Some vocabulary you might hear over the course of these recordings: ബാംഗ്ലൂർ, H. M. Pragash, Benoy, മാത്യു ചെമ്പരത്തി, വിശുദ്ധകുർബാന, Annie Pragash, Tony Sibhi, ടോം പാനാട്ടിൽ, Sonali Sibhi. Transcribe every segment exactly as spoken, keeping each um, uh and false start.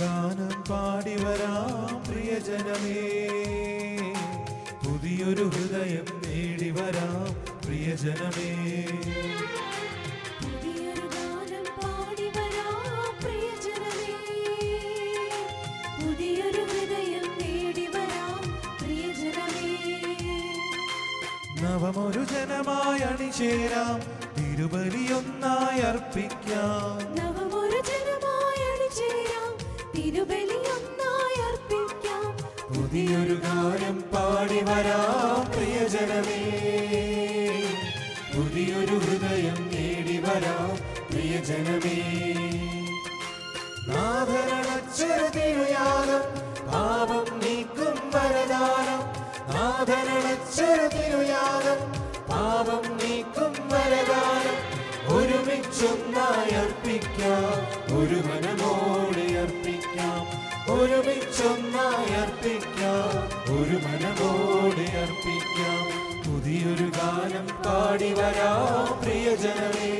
ഗാനം പാടി വരാം പ്രിയജനമേ, പുതിയൊരു ഹൃദയം നേടി വരാം പ്രിയജനമേ. നവമൊരു ജനമായി അണിചേരാം, തിരുബലിയൊന്നായി അർപ്പിക്കാം. നവമൊരു ജനമായി അണിചേരാം, തിരുബലിയൊന്നായി അർപ്പിക്കാം. പുതിയൊരു ഗാനം പാടി വരാം പ്രിയജനമേ, പുതിയൊരു ഹൃദയം നേടി വരാം പ്രിയജനമേ. നാദരണച്ചരതിരുയാഗം പാപം നീക്കും വരദാനം, നാദരണച്ചരതിരുയാഗം പാപം നീക്കും വരദാനം. ഒരുമിച്ചൊന്നായി അർപ്പിക്കാം, ഒരു മനമോടെ അർപ്പിക്കാം. ഒരുമിച്ചൊന്നായി അർപ്പിക്കാം, ഒരു മനമോടെ അർപ്പിക്കാം. പുതിയൊരു ഗാനം പാടി വരാം പ്രിയജനമേ,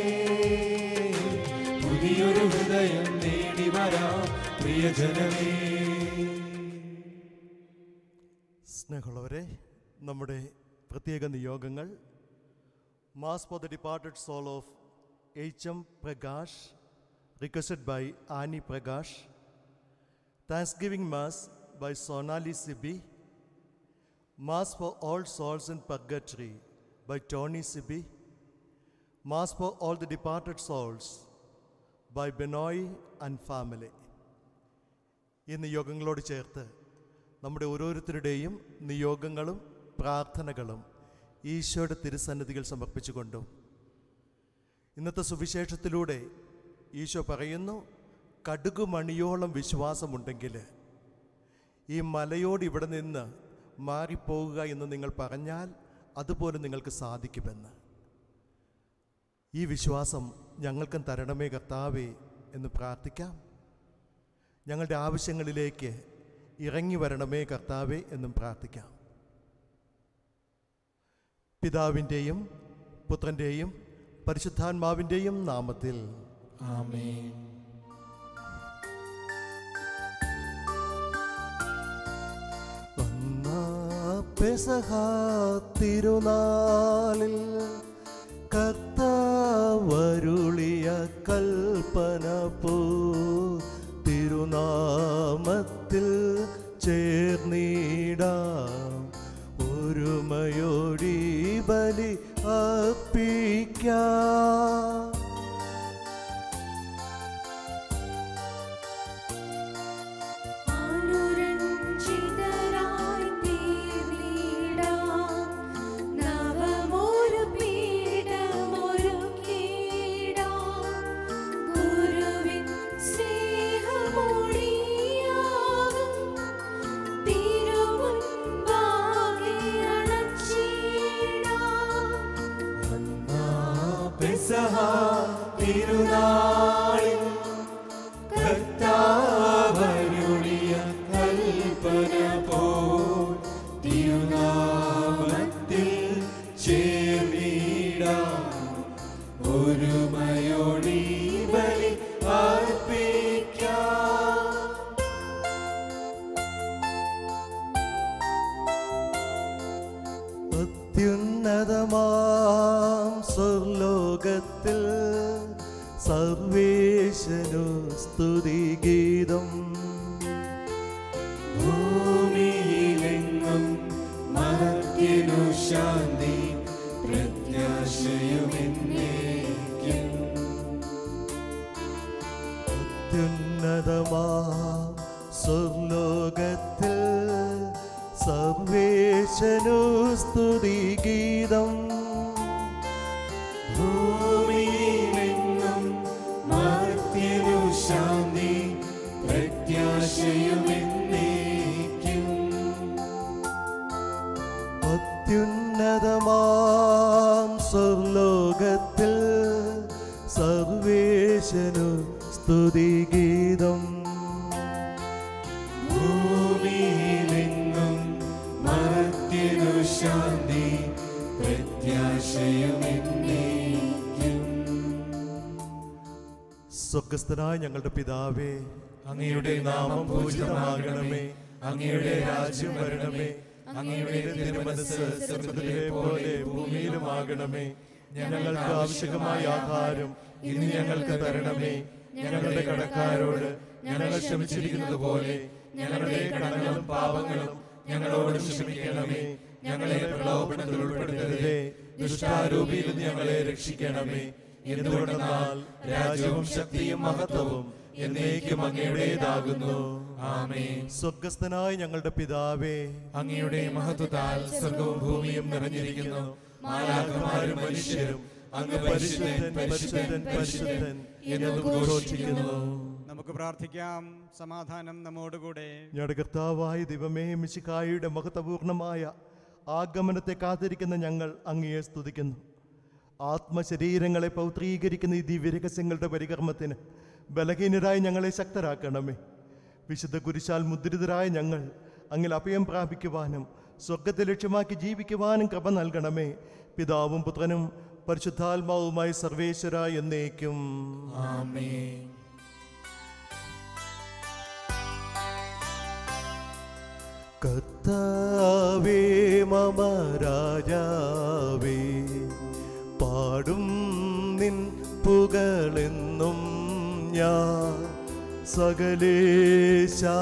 പുതിയൊരു ഹൃദയം നേടി വരാം പ്രിയജനമേ. സ്നേഹമുള്ളവരെ, നമ്മുടെ പ്രത്യേക നിയോഗങ്ങൾ: Mass for the Departed Soul of H. M. Pragash, requested by Annie Pragash. Thanksgiving Mass by Sonali Sibhi. Mass for All Souls in Purgatory by Tony Sibhi. Mass for All the Departed Souls by Benoy and Family. ഈ നിയോഗങ്ങളോട് ചേർത്ത് നമ്മുടെ ഓരോരുത്തരുടെയും നിയോഗങ്ങളും പ്രാർത്ഥനകളും ഈശോയുടെ തിരുസന്നിധികൾ സമർപ്പിച്ചുകൊണ്ടും ഇന്നത്തെ സുവിശേഷത്തിലൂടെ ഈശോ പറയുന്നു, കടുകുമണിയോളം വിശ്വാസമുണ്ടെങ്കിൽ ഈ മലയോട് ഇവിടെ നിന്ന് മാറിപ്പോവുക എന്ന് നിങ്ങൾ പറഞ്ഞാൽ അതുപോലെ നിങ്ങൾക്ക് സാധിക്കുമെന്ന്. ഈ വിശ്വാസം ഞങ്ങൾക്കും തരണമേ കർത്താവേ എന്ന് പ്രാർത്ഥിക്കാം. ഞങ്ങളുടെ ആവശ്യങ്ങളിലേക്ക് ഇറങ്ങി വരണമേ കർത്താവേ എന്നും പ്രാർത്ഥിക്കാം. പിതാവിൻ്റെയും പുത്രൻ്റെയും പരിശുദ്ധാത്മാവിൻ്റെയും നാമത്തിൽ ആമേൻ. പെസഹ തിരുനാളിൽ കർത്താവരുളിയ കൽപ്പന പോ തിരുനാമത്തിൽ ചേർന്നിടാം. ഒരുമയോടി ബലി അർപ്പിക്കാം. സ്വർഗസ്ഥനായ ഞങ്ങളുടെ പിതാവേ, അങ്ങയുടെ നാമം പൂജിതമാകണമേ. അങ്ങയുടെ രാജ്യം വരണമേ. അങ്ങയുടെ തിരുമനസ്സ് സ്വർഗ്ഗത്തിലെ പോലെ ഭൂമിയിലുമാകണമേ. ഞങ്ങൾക്ക് ആവശ്യമായ ആഹാരം ഇന്ന് ഞങ്ങൾക്ക് തരണമേ. ഞങ്ങളുടെ കടക്കാരോട് ഞങ്ങൾ ക്ഷമിച്ചിരിക്കുന്നത് പോലെ ഞങ്ങളുടെ കടങ്ങളും പാപങ്ങളും ഞങ്ങളോട് ക്ഷമിക്കണമേ. ഞങ്ങളെ പ്രലോഭനത്തിൽ ഉൾപ്പെടുത്തരുതേ, ദുഷ്ടാരൂപിയിൽ ഞങ്ങളെ രക്ഷിക്കണമേ. എന്തുകൊണ്ടെന്നാൽ രാജ്യവും ശക്തിയും മഹത്വവും എന്നേക്കും അങ്ങയുടേതാകുന്നു. ആമേൻ. സ്വർഗ്ഗസ്ഥനായ ഞങ്ങളുടെ പിതാവേ, അങ്ങയുടെ മഹത്വത്താൽ സ്വർഗ്ഗവും ഭൂമിയും നിറഞ്ഞിരിക്കുന്നു. മാലാഖമാരും മനുഷ്യരും അങ്ങ് പരിശുദ്ധൻ പരിശുദ്ധൻ പരിശുദ്ധൻ എന്ന് ഘോഷിക്കുന്നു. നമുക്ക് പ്രാർത്ഥിക്കാം. സമാധാനം നമ്മോടുകൂടെ. ഞങ്ങളുടെ കർത്താവായ ദൈവമേ, മിശിഹായുടെ മഹത്വപൂർണമായ ആഗമനത്തെ കാത്തിരിക്കുന്ന ഞങ്ങൾ അങ്ങയെ സ്തുതിക്കുന്നു. ആത്മശരീരങ്ങളെ പൗത്രീകരിക്കുന്ന ഈ ദിവ്യരഹസ്യങ്ങളുടെ പരികർമ്മത്തിന് ബലഹീനരായ ഞങ്ങളെ ശക്തരാക്കണമേ. വിശുദ്ധ കുരിശാൽ മുദ്രിതരായ ഞങ്ങൾ അങ്ങിൽ അഭയം പ്രാപിക്കുവാനും സ്വർഗ്ഗത്തെ ലക്ഷ്യമാക്കി ജീവിക്കുവാനും കൃപ നൽകണമേ. പിതാവും പുത്രനും പരിശുദ്ധാത്മാവുമായി സർവേശ്വര എന്നേക്കും. ആമേൻ. കർത്താവേ മമ രാജാവേ, പാടും നിൻ പുകളെന്നും ഞാൻ. സകലേശാ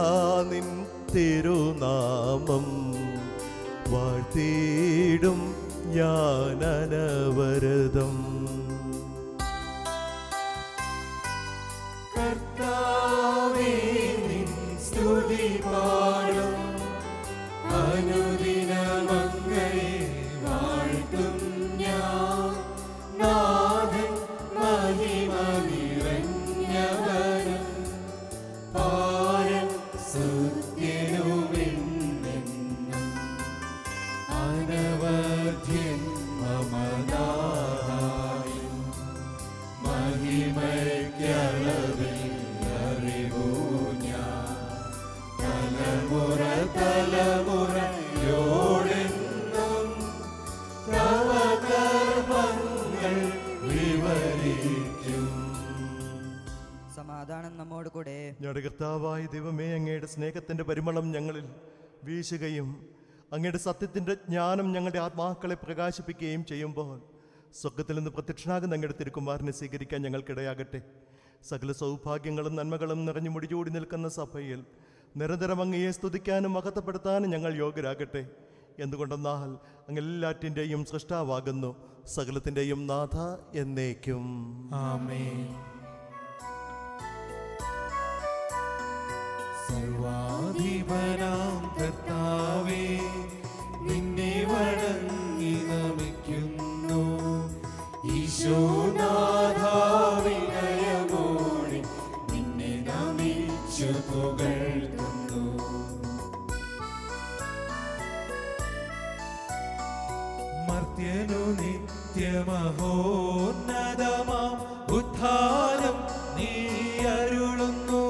നിൻ തിരുനാമം വാഴ്ത്തിയിടും ഞാൻ അനവരതം. കർത്താവേ നിൻ സ്തുതി പാടും, അനുദിനമങ്ങയെ വാഴ്ത്തും ഞാൻ. നാഥൻ മഹിമ നിറഞ്ഞവനും പാരൻ സുത്യനുമെന്നെന്നും അനവധ്യൻ മമനാഥായും മഹിമയ്ക്കളവിൽ അറിവൂ ഞാൻ. തലമുറ തലമുറ യോടെന്നും തവ കർമ്മങ്ങൾ വിവരിക്കും. സമാധാനം നമ്മോട് കൂടെ. ഞങ്ങളുടെ കർത്താവായ ദൈവമേ, അങ്ങയുടെ സ്നേഹത്തിൻ്റെ പരിമളം ഞങ്ങളിൽ വീശുകയും അങ്ങയുടെ സത്യത്തിൻ്റെ ജ്ഞാനം ഞങ്ങളുടെ ആത്മാക്കളെ പ്രകാശിപ്പിക്കുകയും ചെയ്യുമ്പോൾ സ്വർഗ്ഗത്തിൽ നിന്ന് പ്രത്യക്ഷനാകുന്ന അങ്ങയുടെ തിരുക്കുമാരനെ സ്വീകരിക്കാൻ ഞങ്ങൾക്കിടയാകട്ടെ. സകല സൗഭാഗ്യങ്ങളും നന്മകളും നിറഞ്ഞു മുടിചൂടി നിൽക്കുന്ന സഭയിൽ നിരന്തരം അങ്ങയെ സ്തുതിക്കാനും മഹത്വപ്പെടുത്താനും ഞങ്ങൾ യോഗ്യരാകട്ടെ. എന്തുകൊണ്ടെന്നാൽ അങ്ങ് എല്ലാറ്റിൻ്റെയും സൃഷ്ടാവാകുന്നു, സകലത്തിൻ്റെയും നാഥ എന്നേക്കും. ആമേൻ. സർവാധിപനാം കർത്താവേ, നിന്നെ വണങ്ങി നമിക്കുന്നു. ഈശോനാഥ വിനയമോടെ നിന്നെ നമിച്ചു പുകഴ്ത്തുന്നു. മർത്യനു നിത്യമഹോന്നതമാം ഉദ്ധാനം നീ അരുളുന്നു.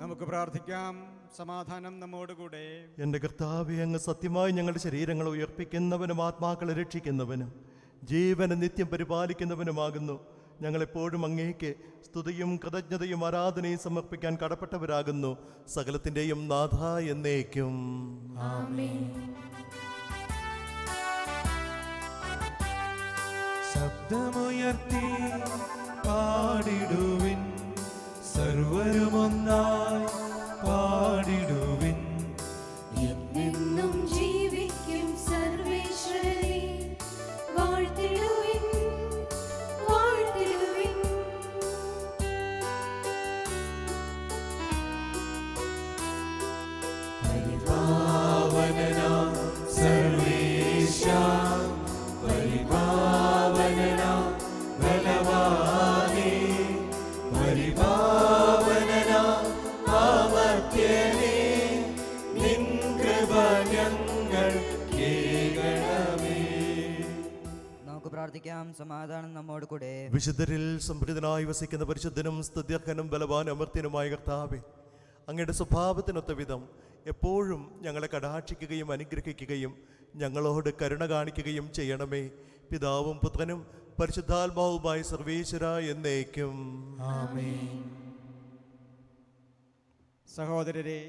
നമുക്ക് പ്രാർത്ഥിക്കാം. സമാധാനം നമ്മോടുകൂടെ. എൻ്റെ കർത്താവേ, അങ്ങ് സത്യമായി ഞങ്ങളുടെ ശരീരങ്ങളെ ഉയർപ്പിക്കുന്നവനും ആത്മാക്കളെ രക്ഷിക്കുന്നവനും ജീവനെ നിത്യം പരിപാലിക്കുന്നവനുമാകുന്നു. ഞങ്ങളെപ്പോഴും അങ്ങേക്ക് സ്തുതിയും കൃതജ്ഞതയും ആരാധനയും സമർപ്പിക്കാൻ കടപ്പെട്ടവരാകുന്നു, സകലത്തിൻ്റെയും നാഥ എന്നേക്കും. ആമേൻ. ശബ്ദമുയർത്തി പാടിടുവിൻ, സർവരുമൊന്നായി പാടിടുവിൻ. എന്നും ജീവിക്കും സർവേശ്വരനെ വാഴ്ത്തിടുവിൻ, വാഴ്ത്തിടുവിൻ. പരിപാവനനാം സർവേശാ, പരിപാവനനാം ബലവാനേ, പരിപാവനനാം അമർത്യനേ, നിൻ കൃപ ഞങ്ങൾ കേൾക്കണമേ. നമുക്ക് പ്രാർത്ഥിക്കാം. സമാധാനം നമ്മോട് കൂടെ. വിശുദ്ധരിൽ സംപ്രീതനായി വസിക്കുന്ന പരിശുദ്ധനും സ്തുത്യർഹനും ബലവാനും അമർത്യനുമായ കർത്താവേ, അങ്ങയുടെ സ്വഭാവത്തിനൊത്ത വിധം എപ്പോഴും ഞങ്ങളെ കടാക്ഷിക്കുകയും അനുഗ്രഹിക്കുകയും ഞങ്ങളോട് കരുണ കാണിക്കുകയും ചെയ്യണമേ. പിതാവും പുത്രനും പരിശുദ്ധാത്മാവുമായി സർവീശ്വര എന്നേക്കും ആമേൻ. സഹോദരരെ,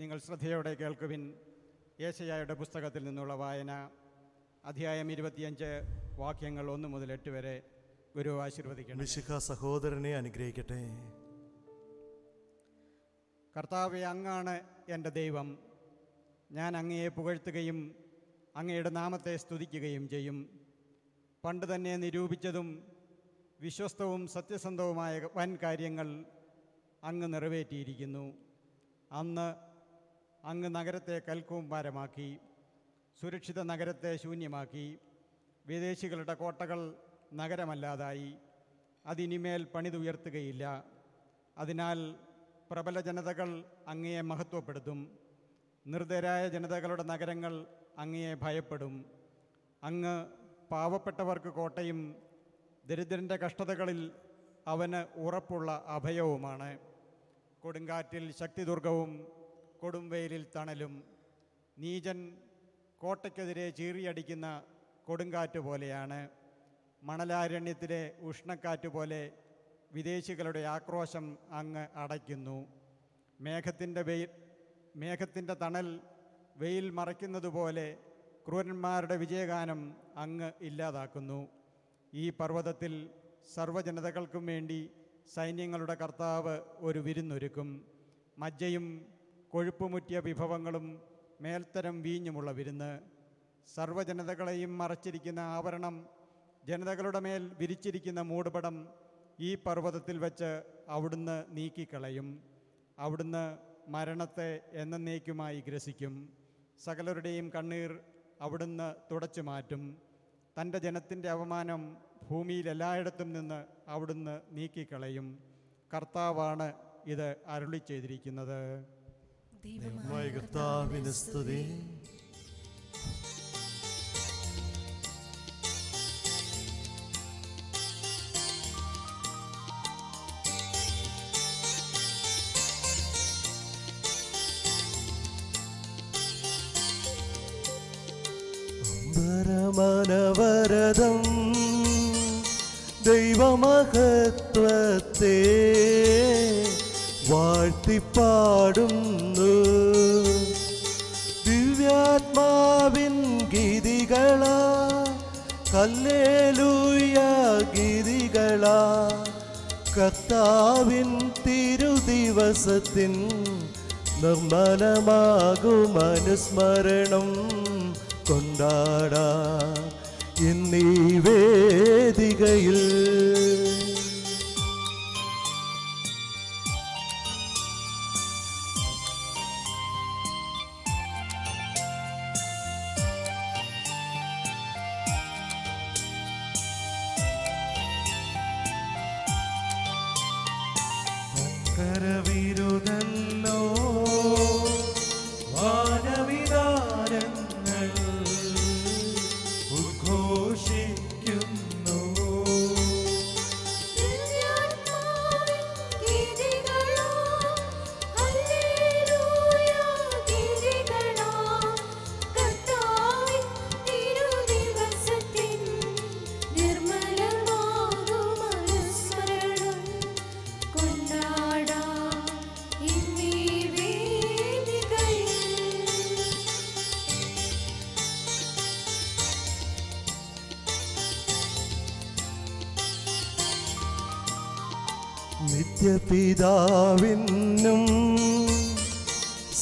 നിങ്ങൾ ശ്രദ്ധയോടെ കേൾക്കുവിൻ. യേശയ്യായുടെ പുസ്തകത്തിൽ നിന്നുള്ള വായന, അധ്യായം ഇരുപത്തിയഞ്ച്, വാക്യങ്ങൾ ഒന്ന് മുതൽ എട്ട് വരെ. ഗുരു ആശീർവദിക്കട്ടെ. വിശുദ്ധ സഹോദരനെ അനുഗ്രഹിക്കട്ടെ. കർത്താവേ, അങ്ങാണ് എൻ്റെ ദൈവം. ഞാൻ അങ്ങയെ പുകഴ്ത്തുകയും അങ്ങയുടെ നാമത്തെ സ്തുതിക്കുകയും ചെയ്യും. പണ്ട് തന്നെ നിരൂപിച്ചതും വിശ്വസ്തവും സത്യസന്ധവുമായ വൻ കാര്യങ്ങൾ അങ്ങ് നിറവേറ്റിയിരിക്കുന്നു. അന്ന് അങ്ങ് നഗരത്തെ കൽക്കൂമ്പാരമാക്കി, സുരക്ഷിത നഗരത്തെ ശൂന്യമാക്കി. വിദേശികളുടെ കോട്ടകൾ നഗരമല്ലാതായി, അതിനിമേൽ പണിതുയർത്തുകയില്ല. അതിനാൽ പ്രബല ജനതകൾ അങ്ങയെ മഹത്വപ്പെടുത്തും, നിർദ്ധരായ ജനതകളുടെ നഗരങ്ങൾ അങ്ങയെ ഭയപ്പെടും. അങ്ങ് പാവപ്പെട്ടവർക്ക് കോട്ടയും ദരിദ്രൻ്റെ കഷ്ടതകളിൽ അവന് ഉറപ്പുള്ള അഭയവുമാണ്. കൊടുങ്കാറ്റിൽ ശക്തിദുർഗവും കൊടുംവെയിലിൽ തണലും. നീചൻ കോട്ടയ്ക്കെതിരെ ചീറിയടിക്കുന്ന കൊടുങ്കാറ്റ് പോലെയാണ്. മണലാരണ്യത്തിലെ ഉഷ്ണക്കാറ്റ് പോലെ വിദേശികളുടെ ആക്രോശം അങ്ങ് അടയ്ക്കുന്നു. മേഘത്തിൻ്റെ വെയിൽ മേഘത്തിൻ്റെ തണൽ വെയിൽ മറയ്ക്കുന്നതുപോലെ ക്രൂരന്മാരുടെ വിജയഗാനം അങ്ങ് ഇല്ലാതാക്കുന്നു. ഈ പർവ്വതത്തിൽ സർവ്വജനതകൾക്കും വേണ്ടി സൈന്യങ്ങളുടെ കർത്താവ് ഒരു വിരുന്നൊരുക്കും. മജ്ജയും കൊഴുപ്പുമുറ്റിയ വിഭവങ്ങളും മേൽത്തരം വീഞ്ഞുമുള്ള വിരുന്ന്. സർവ്വജനതകളെയും മറച്ചിരിക്കുന്ന ആവരണം, ജനതകളുടെ മേൽ വിരിച്ചിരിക്കുന്ന മൂടുപടം ഈ പർവ്വതത്തിൽ വച്ച് അവിടുന്ന് നീക്കിക്കളയും. അവിടുന്ന് മരണത്തെ എന്നേക്കുമായി ഗ്രസിക്കും. സകലരുടെയും കണ്ണീർ അവിടുന്ന് തുടച്ചു മാറ്റും. തൻ്റെ ജനത്തിൻ്റെ അവമാനം ഭൂമിയിൽ എല്ലായിടത്തും നിന്ന് അവിടുന്ന് നീക്കിക്കളയും. കർത്താവാണ് ഇത് അരുളി ചെയ്തിരിക്കുന്നത്. പരമനവരദം ദൈവമഹത്വത്തെ വാഴ്ത്തിപ്പാടുന്നു. ദിവ്യാത്മാവിൻ ഗീതികളാ, ഹല്ലേലൂയ ഗീതികളാ, കർത്താവിൻ തിരുദിവസത്തിൻ നിർമ്മലമാകും അനുസ്മരണം കൊണ്ടാടാ എന്നീ വേദികയിൽ. നിത്യപിതാവിനും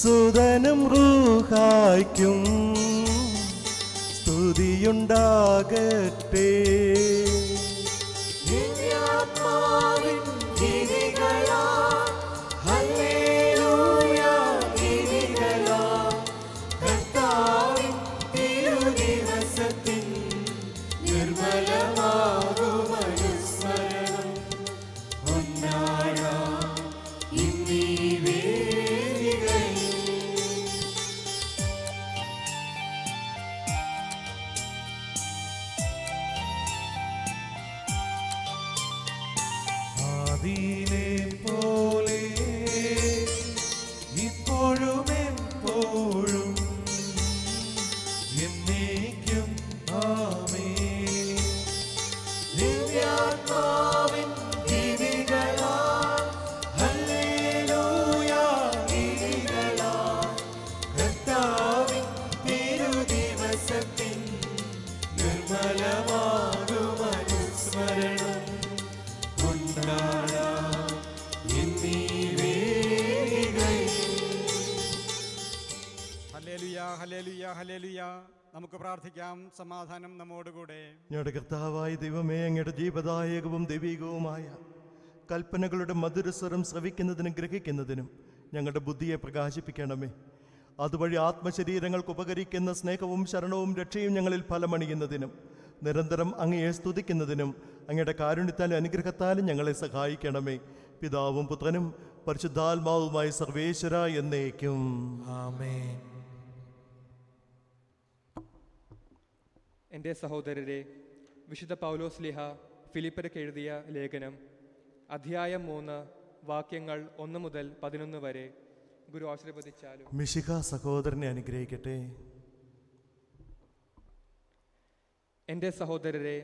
സുതനും റൂഹായ്ക്കും സ്തുതിയുണ്ടാകട്ടെ. समाधानम നമ്മോടുകൂടെ ഞങ്ങളുടെ കർത്താവായ ദൈവമേ അങ്ങയുടെ ജീവദായകവും ദൈവികവുമായ കൽപ്പനകളുടെ മധുരസ്വരം ശ്രവിക്കുന്നതിനും ഗ്രഹിക്കുന്നതിനും ഞങ്ങളുടെ ബുദ്ധിയെ പ്രകാശിപ്പിക്കണമേ. അതുവഴി ആത്മശരീരങ്ങൾക്ക് ഉപകരിക്കുന്ന സ്നേഹവും ശരണവും രക്ഷയും ഞങ്ങളിൽ ഫലമണിയുന്നതിനും നിരന്തരം അങ്ങയെ സ്തുതിക്കുന്നതിനും അങ്ങയുടെ കാരുണ്യത്താലും അനുഗ്രഹത്താലും ഞങ്ങളെ സഹായിക്കണമേ. പിതാവും പുത്രനും പരിശുദ്ധാത്മാവുമായി സർവേശ്വര എന്നേക്കും ആമേൻ. എൻ്റെ സഹോദരരെ, വിശുദ്ധ പൗലോസ് ലേഹ ഫിലിപ്പർക്ക് എഴുതിയ ലേഖനം അധ്യായം മൂന്ന് വാക്യങ്ങൾ ഒന്ന് മുതൽ പതിനൊന്ന് വരെ ഗുരു ആശീർവദിച്ചാലും മിശിഹ സഹോദരനെ അനുഗ്രഹിക്കട്ടെ. എൻ്റെ സഹോദരരെ,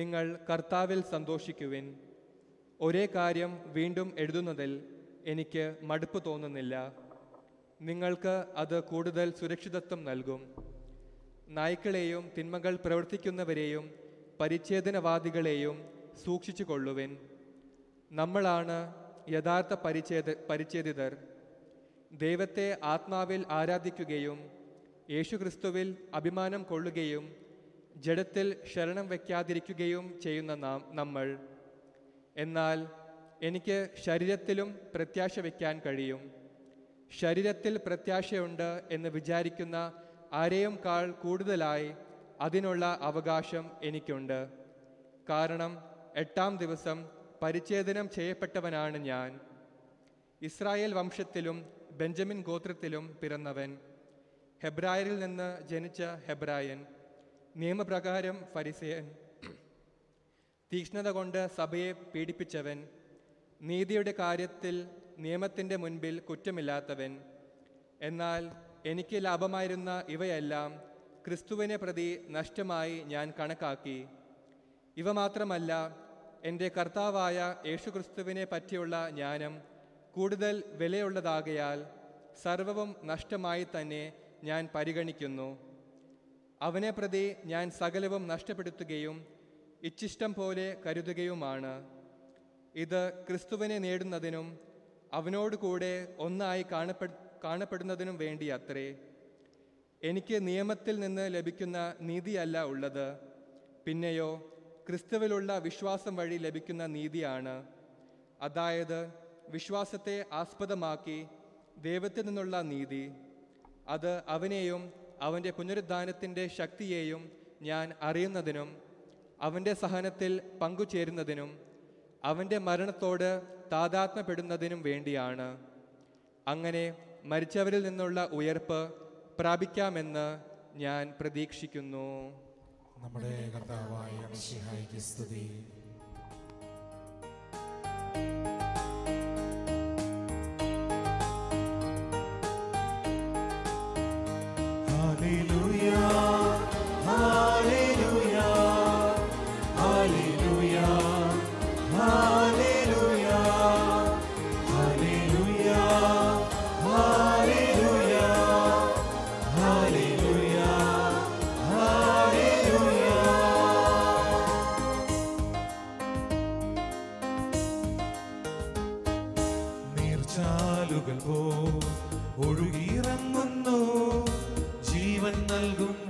നിങ്ങൾ കർത്താവിൽ സന്തോഷിക്കുവിൻ. ഒരേ കാര്യം വീണ്ടും എഴുതുന്നതിൽ എനിക്ക് മടുപ്പ് തോന്നുന്നില്ല, നിങ്ങൾക്ക് അത് കൂടുതൽ സുരക്ഷിതത്വം നൽകും. നായ്ക്കളെയും തിന്മകൾ പ്രവർത്തിക്കുന്നവരെയും പരിച്ഛേദനവാദികളെയും സൂക്ഷിച്ചു കൊള്ളുവിൻ. നമ്മളാണ് യഥാർത്ഥ പരിച്ഛേദ പരിച്ഛേദിതർ. ദൈവത്തെ ആത്മാവിൽ ആരാധിക്കുകയും യേശുക്രിസ്തുവിൽ അഭിമാനം കൊള്ളുകയും ജഡത്തിൽ ശരണം വയ്ക്കാതിരിക്കുകയും ചെയ്യുന്ന നാം നമ്മൾ എന്നാൽ എനിക്ക് ശരീരത്തിലും പ്രത്യാശ വയ്ക്കാൻ കഴിയും. ശരീരത്തിൽ പ്രത്യാശയുണ്ട് എന്ന് വിചാരിക്കുന്ന ആരെയുംകാൾ കൂടുതലായി അതിനുള്ള അവകാശം എനിക്കുണ്ട്. കാരണം എട്ടാം ദിവസം പരിച്ഛേദനം ചെയ്യപ്പെട്ടവനാണ് ഞാൻ. ഇസ്രായേൽ വംശത്തിലും ബെഞ്ചമിൻ ഗോത്രത്തിലും പിറന്നവൻ, ഹെബ്രായരിൽ നിന്ന് ജനിച്ച ഹെബ്രായൻ, നിയമപ്രകാരം ഫരിസേയൻ, തീക്ഷ്ണത കൊണ്ട് സഭയെ പീഡിപ്പിച്ചവൻ, നീതിയുടെ കാര്യത്തിൽ നിയമത്തിൻ്റെ മുൻപിൽ കുറ്റമില്ലാത്തവൻ. എന്നാൽ എനിക്ക് ലാഭമായിരുന്ന ഇവയെല്ലാം ക്രിസ്തുവിനെ പ്രതി നഷ്ടമായി ഞാൻ കണക്കാക്കി. ഇവ മാത്രമല്ല, എൻ്റെ കർത്താവായ യേശുക്രിസ്തുവിനെ പറ്റിയുള്ള ജ്ഞാനം കൂടുതൽ വിലയുള്ളതാകയാൽ സർവവും നഷ്ടമായി തന്നെ ഞാൻ പരിഗണിക്കുന്നു. അവനെ പ്രതി ഞാൻ സകലവും നഷ്ടപ്പെടുത്തുകയും ഇച്ഛിഷ്ടം പോലെ കരുതുകയുമാണ്. ഇത് ക്രിസ്തുവിനെ നേടുന്നതിനും അവനോടുകൂടെ ഒന്നായി കാണപ്പെ കാണപ്പെടുന്നതിനും വേണ്ടി അത്രേ. എനിക്ക് നിയമത്തിൽ നിന്ന് ലഭിക്കുന്ന നീതിയല്ല ഉള്ളത്, പിന്നെയോ ക്രിസ്തുവിലുള്ള വിശ്വാസം വഴി ലഭിക്കുന്ന നീതിയാണ്. അതായത് വിശ്വാസത്തെ ആസ്പദമാക്കി ദൈവത്തിൽ നിന്നുള്ള നീതി. അത് അവനെയും അവൻ്റെ പുനരുദ്ധാനത്തിൻ്റെ ശക്തിയെയും ഞാൻ അറിയുന്നതിനും അവൻ്റെ സഹനത്തിൽ പങ്കുചേരുന്നതിനും അവൻ്റെ മരണത്തോട് താദാത്മ്യപ്പെടുന്നതിനും വേണ്ടിയാണ്. അങ്ങനെ മരിച്ചവരിൽ നിന്നുള്ള ഉയർപ്പ് പ്രാപിക്കാമെന്ന് ഞാൻ പ്രതീക്ഷിക്കുന്നു. നമ്മുടെ കർത്താവായ മിശിഹായ്ക്ക് സ്തുതി. ഹല്ലേലൂയാ, ഹല്ലേലൂയാ, ഹല്ലേലൂയാ, ഹല്ലേലൂയാ.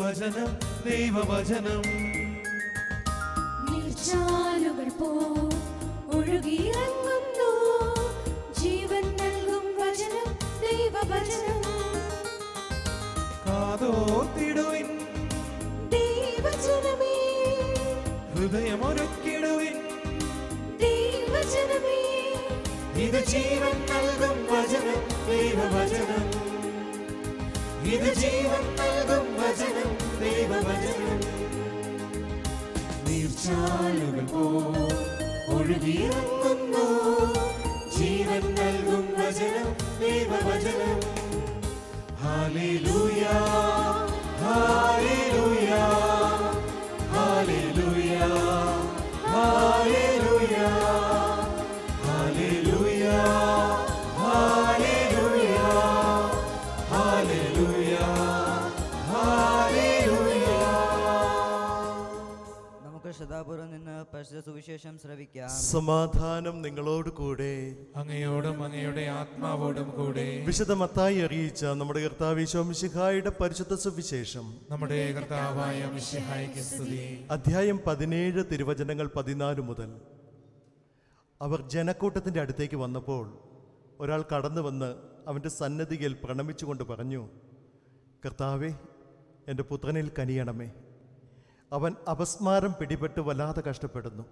വചനം, ദൈവവചനം നീർച്ചാലുകൾ പോൽ ഒഴുകിയിറങ്ങുന്നു. ജീവൻ നൽകും വചനം, ദൈവവചനം കാതോർത്തിടുവിൻ. ദൈവവചനമേ ഹൃദയമൊരുക്കിടുവിൻ. ദൈവവചനമേ ഇത് ജീവൻ നൽകും വചനം, ദൈവവചനം ഇത് ജീവൻ നൽകും വചനം, ദൈവവചനം. നീർച്ചാലുകൾ പോൽ ഒഴുകിയിറങ്ങുന്നു. ജീവൻ നൽകും വചനം, ദൈവവചനം. ഹല്ലേലൂയാ, ഹല്ലേലൂയാ, ഹല്ലേലൂയാ. സുവിശേഷം ശ്രവിക്കാം. സമാധാനം നിങ്ങളോട് കൂടെ, അങ്ങയോടും അങ്ങയുടെ ആത്മാവോടും കൂടെ. വിശുദ്ധ മത്തായി അറിയിച്ച നമ്മുടെ കർത്താവ് ശോമിശിഹായുടെ പരിശുദ്ധ സുവിശേഷം, നമ്മുടെ കർത്താവായ മിശിഹായ്ക്ക് സ്തുതി. അധ്യായം പതിനേഴ്, തിരുവചനങ്ങൾ പതിനാല് മുതൽ. അവർ ജനക്കൂട്ടത്തിൻ്റെ അടുത്തേക്ക് വന്നപ്പോൾ ഒരാൾ കടന്നു വന്ന് അവൻ്റെ സന്നദ്ധിയിൽ പ്രണമിച്ചുകൊണ്ട് പറഞ്ഞു, കർത്താവേ, എൻ്റെ പുത്രനിൽ കനിയണമേ, അവൻ അപസ്മാരം പിടിപെട്ട് വല്ലാതെ കഷ്ടപ്പെടുന്നു,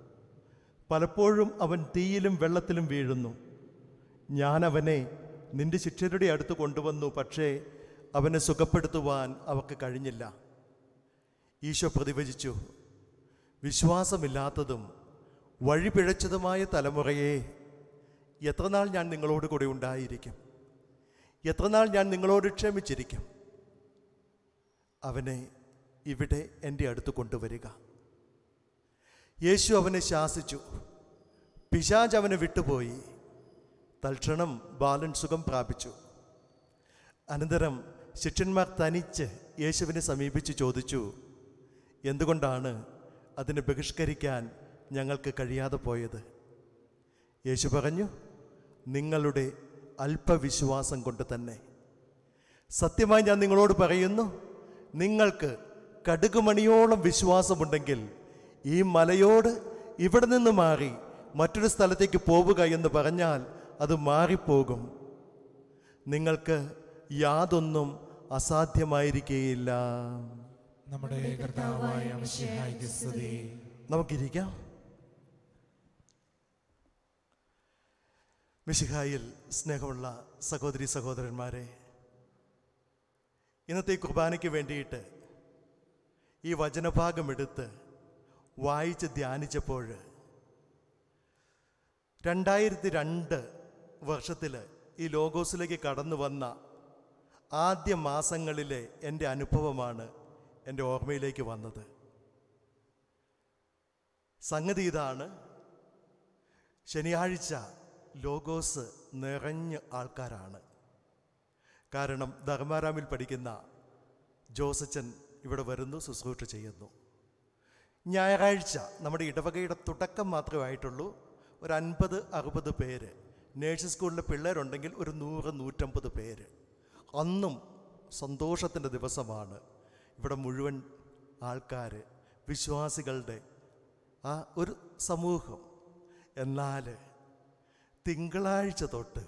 പലപ്പോഴും അവൻ തീയിലും വെള്ളത്തിലും വീഴുന്നു. ഞാൻ അവനെ നിന്റെ ശിഷ്യരുടെ അടുത്ത് കൊണ്ടുവന്നു, പക്ഷേ അവനെ സുഖപ്പെടുത്തുവാൻ അവർക്ക് കഴിഞ്ഞില്ല. ഈശോ പ്രതിവചിച്ചു, വിശ്വാസമില്ലാത്തതും വഴിപിഴച്ചതുമായ തലമുറയെ, എത്രനാൾ ഞാൻ നിങ്ങളോട് കൂടെ ഉണ്ടായിരിക്കും, എത്രനാൾ ഞാൻ നിങ്ങളോട് ക്ഷമിച്ചിരിക്കും, അവനെ ഇവിടെ എൻ്റെ അടുത്ത് കൊണ്ടുവരിക. യേശു അവനെ ശാസിച്ചു. പിശാച് അവനെ വിട്ടുപോയി. തൽക്ഷണം ബാലൻ സുഖം പ്രാപിച്ചു. അനന്തരം ശിഷ്യന്മാർ തനിച്ച് യേശുവിനെ സമീപിച്ച് ചോദിച്ചു, എന്തുകൊണ്ടാണ് അതിനെ ബഹിഷ്കരിക്കാൻ ഞങ്ങൾക്ക് കഴിയാതെ പോയത്? യേശു പറഞ്ഞു, നിങ്ങളുടെ അല്പവിശ്വാസം കൊണ്ട് തന്നെ. സത്യമായി ഞാൻ നിങ്ങളോട് പറയുന്നു, നിങ്ങൾക്ക് കടുകുമണിയോളം വിശ്വാസമുണ്ടെങ്കിൽ ഈ മലയോട് ഇവിടെ നിന്ന് മാറി മറ്റൊരു സ്ഥലത്തേക്ക് പോവുക എന്ന് പറഞ്ഞാൽ അത് മാറിപ്പോകും. നിങ്ങൾക്ക് യാതൊന്നും അസാധ്യമായിരിക്കുകയില്ല. നമ്മുടെ കർത്താവായ മിശിഹായ്ക്ക് സ്തുതി. നമുക്കിരിക്കാം. മിശിഹായിൽ സ്നേഹമുള്ള സഹോദരി സഹോദരന്മാരെ, ഇന്നത്തെ കുർബാനയ്ക്ക് വേണ്ടിയിട്ട് ഈ വചനഭാഗമെടുത്ത് വായിച്ച് ധ്യാനിച്ചപ്പോൾ രണ്ടായിരത്തി രണ്ട് വർഷത്തിൽ ഈ ലോഗോസിലേക്ക് കടന്നു വന്ന ആദ്യ മാസങ്ങളിലെ എൻ്റെ അനുഭവമാണ് എൻ്റെ ഓർമ്മയിലേക്ക് വന്നത്. സംഗതി ഇതാണ്, ശനിയാഴ്ച ലോഗോസ് നിറഞ്ഞ ആൾക്കാരാണ്. കാരണം ധർമാരാമിൽ പഠിക്കുന്ന ജോസച്ചൻ ഇവിടെ വരുന്നു, ശുശ്രൂഷ ചെയ്യുന്നു. ഞായറാഴ്ച നമ്മുടെ ഇടവകയുടെ തുടക്കം മാത്രമായിട്ടുള്ളൂ. ഒരു അൻപത് അറുപത് പേര്, നേഴ്സിംഗ് സ്കൂളിലെ പിള്ളേരുണ്ടെങ്കിൽ ഒരു നൂറ് നൂറ്റമ്പത് പേര്. അന്നും സന്തോഷത്തിൻ്റെ ദിവസമാണ്. ഇവിടെ മുഴുവൻ ആൾക്കാർ വിശ്വാസികളുടെ ആ ഒരു സമൂഹം. എന്നാൽ തിങ്കളാഴ്ച തൊട്ട്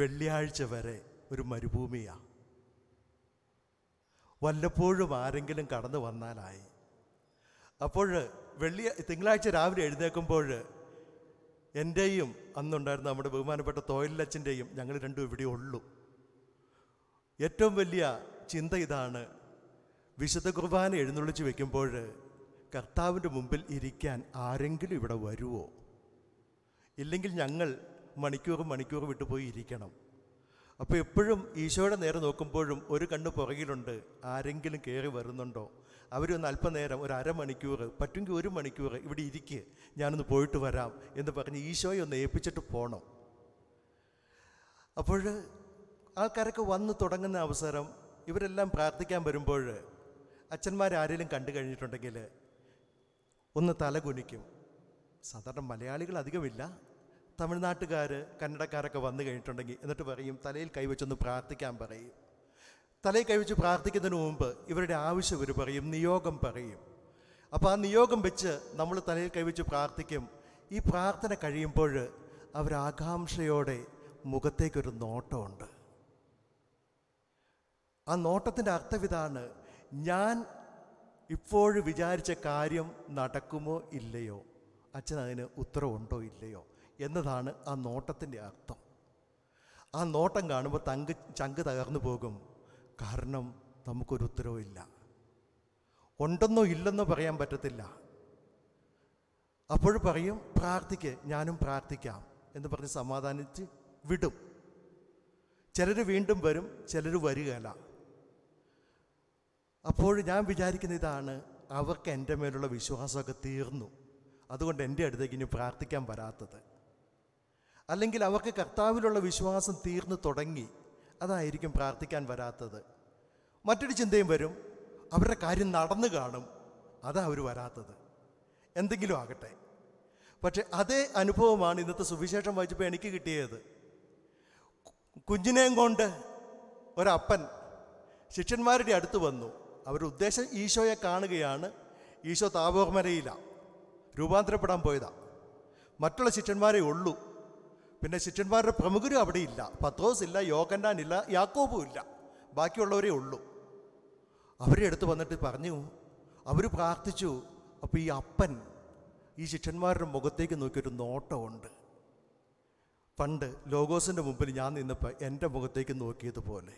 വെള്ളിയാഴ്ച വരെ ഒരു മരുഭൂമിയാണ്. വല്ലപ്പോഴും ആരെങ്കിലും കടന്നു വന്നാലായി. അപ്പോൾ വെള്ളി തിങ്കളാഴ്ച രാവിലെ എഴുന്നേൽക്കുമ്പോൾ എൻ്റെയും അന്നുണ്ടായിരുന്ന നമ്മുടെ ബഹുമാനപ്പെട്ട തോയിലച്ഛൻ്റെയും ഞങ്ങൾ രണ്ടും ഇവിടെ ഉള്ളൂ. ഏറ്റവും വലിയ ചിന്ത ഇതാണ്, വിശുദ്ധ കുർബാന എഴുന്നള്ളിച്ച് വയ്ക്കുമ്പോൾ കർത്താവിൻ്റെ മുമ്പിൽ ഇരിക്കാൻ ആരെങ്കിലും ഇവിടെ വരുമോ, ഇല്ലെങ്കിൽ ഞങ്ങൾ മണിക്കൂറും മണിക്കൂറും വിട്ടുപോയി ഇരിക്കണം. അപ്പോൾ എപ്പോഴും ഈശോയുടെ നേരെ നോക്കുമ്പോഴും ഒരു കണ്ണ് പുറകിലുണ്ട്, ആരെങ്കിലും കയറി വരുന്നുണ്ടോ, അവരൊന്ന് അല്പനേരം ഒരു അരമണിക്കൂർ പറ്റുമെങ്കിൽ ഒരു മണിക്കൂർ ഇവിടെ ഇരിക്കുക, ഞാനൊന്ന് പോയിട്ട് വരാം എന്ന് പറഞ്ഞ് ഈശോയെ ഒന്ന് ഏൽപ്പിച്ചിട്ട് പോകണം. അപ്പോൾ ആൾക്കാരൊക്കെ വന്ന് തുടങ്ങുന്ന അവസരം ഇവരെല്ലാം പ്രാർത്ഥിക്കാൻ വരുമ്പോൾ അച്ഛന്മാരാരെങ്കിലും കണ്ടു കഴിഞ്ഞിട്ടുണ്ടെങ്കിൽ ഒന്ന് തലകുനിക്കും. സാധാരണ മലയാളികൾ അധികമില്ല, തമിഴ്നാട്ടുകാർ കന്നഡക്കാരൊക്കെ വന്നു കഴിഞ്ഞിട്ടുണ്ടെങ്കിൽ എന്നിട്ട് പറയും, തലയിൽ കൈവച്ചൊന്ന് പ്രാർത്ഥിക്കാൻ പറയും. തലയിൽ കൈവച്ച് പ്രാർത്ഥിക്കുന്നതിന് മുമ്പ് ഇവരുടെ ആവശ്യം ഒരു പറയും, നിയോഗം പറയും. അപ്പോൾ ആ നിയോഗം വെച്ച് നമ്മൾ തലയിൽ കൈവച്ച് പ്രാർത്ഥിക്കും. ഈ പ്രാർത്ഥന കഴിയുമ്പോൾ അവരാകാംക്ഷയോടെ മുഖത്തേക്കൊരു നോട്ടമുണ്ട്. ആ നോട്ടത്തിൻ്റെ അർത്ഥം ഇതാണ്, ഞാൻ ഇപ്പോഴും വിചാരിച്ച കാര്യം നടക്കുമോ ഇല്ലയോ, അച്ഛൻ അതിന് ഉത്തരവുണ്ടോ ഇല്ലയോ എന്നതാണ് ആ നോട്ടത്തിൻ്റെ അർത്ഥം. ആ നോട്ടം കാണുമ്പോൾ തങ്ക് ചങ്ക് തകർന്നു പോകും. കാരണം നമുക്കൊരു ഉത്തരവില്ല, ഉണ്ടെന്നോ ഇല്ലെന്നോ പറയാൻ പറ്റത്തില്ല. അപ്പോൾ പറയും, പ്രാർത്ഥിക്ക്, ഞാനും പ്രാർത്ഥിക്കാം എന്ന് പറഞ്ഞ് സമാധാനിച്ച് വിടും. ചിലർ വീണ്ടും വരും, ചിലർ വരികയില്ല. അപ്പോൾ ഞാൻ വിചാരിക്കുന്ന ഇതാണ്, അവർക്ക് എൻ്റെ മേലുള്ള വിശ്വാസമൊക്കെ തീർന്നു, അതുകൊണ്ട് എൻ്റെ അടുത്തേക്ക് ഇനി പ്രാർത്ഥിക്കാൻ വരാത്തത്. അല്ലെങ്കിൽ അവർക്ക് കർത്താവിലുള്ള വിശ്വാസം തീർന്നു തുടങ്ങി, അതായിരിക്കും പ്രാർത്ഥിക്കാൻ വരാത്തത്. മറ്റൊരു ചിന്തയും വരും, അവരുടെ കാര്യം നടന്നു കാണും, അതാ അവർ വരാത്തത്. എന്തെങ്കിലും ആകട്ടെ, പക്ഷേ അതേ അനുഭവമാണ് ഇന്നത്തെ സുവിശേഷം വായിച്ചപ്പോൾ എനിക്ക് കിട്ടിയത്. കുഞ്ഞിനെയും കൊണ്ട് ഒരപ്പൻ ശിഷ്യന്മാരുടെ അടുത്ത് വന്നു. അവരുടെ ഉദ്ദേശം ഈശോയെ കാണുകയാണ്. ഈശോ താപോമരയിലാണ്, രൂപാന്തരപ്പെടാൻ പോയതാണ്. മറ്റുള്ള ശിഷ്യന്മാരെ ഉള്ളൂ. പിന്നെ ശിഷ്യന്മാരുടെ പ്രമുഖരും അവിടെ ഇല്ല. പത്രോസ് ഇല്ല, യോഹന്നാൻ ഇല്ല, യാക്കോബും ഇല്ല. ബാക്കിയുള്ളവരേ ഉള്ളൂ. അവരുടെ അടുത്ത് വന്നിട്ട് പറഞ്ഞു, അവർ പ്രാർത്ഥിച്ചു. അപ്പോൾ ഈ അപ്പൻ ഈ ശിഷ്യന്മാരുടെ മുഖത്തേക്ക് നോക്കിയൊരു നോട്ടമുണ്ട്. പണ്ട് ലോഗോസിൻ്റെ മുമ്പിൽ ഞാൻ നിന്നപ്പോൾ എൻ്റെ മുഖത്തേക്ക് നോക്കിയതുപോലെ,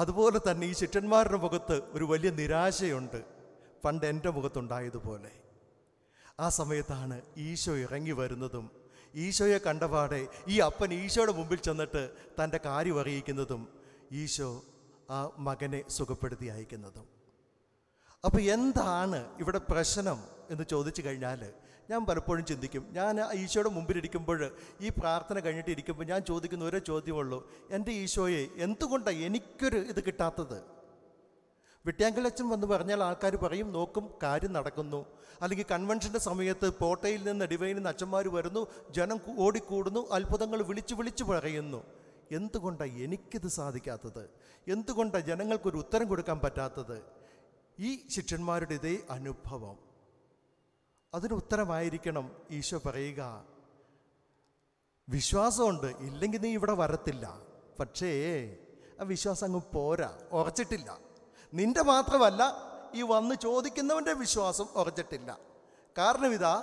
അതുപോലെ തന്നെ ഈ ശിഷ്യന്മാരുടെ മുഖത്ത് ഒരു വലിയ നിരാശയുണ്ട്, പണ്ട് എൻ്റെ മുഖത്തുണ്ടായതുപോലെ. ആ സമയത്താണ് ഈശോ ഇറങ്ങി വരുന്നതും ഈശോയെ കണ്ടപാടെ ഈ അപ്പൻ ഈശോയുടെ മുമ്പിൽ ചെന്നിട്ട് തൻ്റെ കാര്യം അറിയിക്കുന്നതും ഈശോ ആ മകനെ സുഖപ്പെടുത്തി അയക്കുന്നതും. അപ്പോൾ എന്താണ് ഇവിടെ പ്രശ്നം എന്ന് ചോദിച്ചു കഴിഞ്ഞാൽ ഞാൻ പലപ്പോഴും ചിന്തിക്കും, ഞാൻ ഈശോയുടെ മുമ്പിലിരിക്കുമ്പോൾ, ഈ പ്രാർത്ഥന കഴിഞ്ഞിട്ട് ഇരിക്കുമ്പോൾ ഞാൻ ചോദിക്കുന്ന ഒരേ ചോദ്യമുള്ളൂ, എൻ്റെ ഈശോയെ എന്തുകൊണ്ടാണ് എനിക്കൊരു ഇത് കിട്ടാത്തത്? വിട്ട്യാങ്കലച്ചൻ വന്ന് പറഞ്ഞാൽ ആൾക്കാർ പറയും, നോക്കും, കാര്യം നടക്കുന്നു. അല്ലെങ്കിൽ കൺവെൻഷൻ്റെ സമയത്ത് പോട്ടയിൽ നിന്ന് ഡിവൈനിൽ നിന്ന് അച്ഛന്മാർ വരുന്നു, ജനം ഓടിക്കൂടുന്നു, അത്ഭുതങ്ങൾ വിളിച്ചു വിളിച്ചു പറയുന്നു. എന്തുകൊണ്ടാണ് എനിക്കിത് സാധിക്കാത്തത്? എന്തുകൊണ്ടാണ് ജനങ്ങൾക്കൊരു ഉത്തരം കൊടുക്കാൻ പറ്റാത്തത്? ഈ ശിഷ്യന്മാരുടെ ഇതേ അനുഭവം, അതിന് ഉത്തരമായിരിക്കണം ഈശോ പറയുക, വിശ്വാസമുണ്ട്, ഇല്ലെങ്കിൽ നീ ഇവിടെ വരത്തില്ല. പക്ഷേ ആ വിശ്വാസം അങ്ങ് പോരാ, ഉറച്ചിട്ടില്ല. നിൻ്റെ മാത്രമല്ല, ഈ വന്ന് ചോദിക്കുന്നവൻ്റെ വിശ്വാസം ഉറച്ചിട്ടില്ല. കാരണം ഇതാ,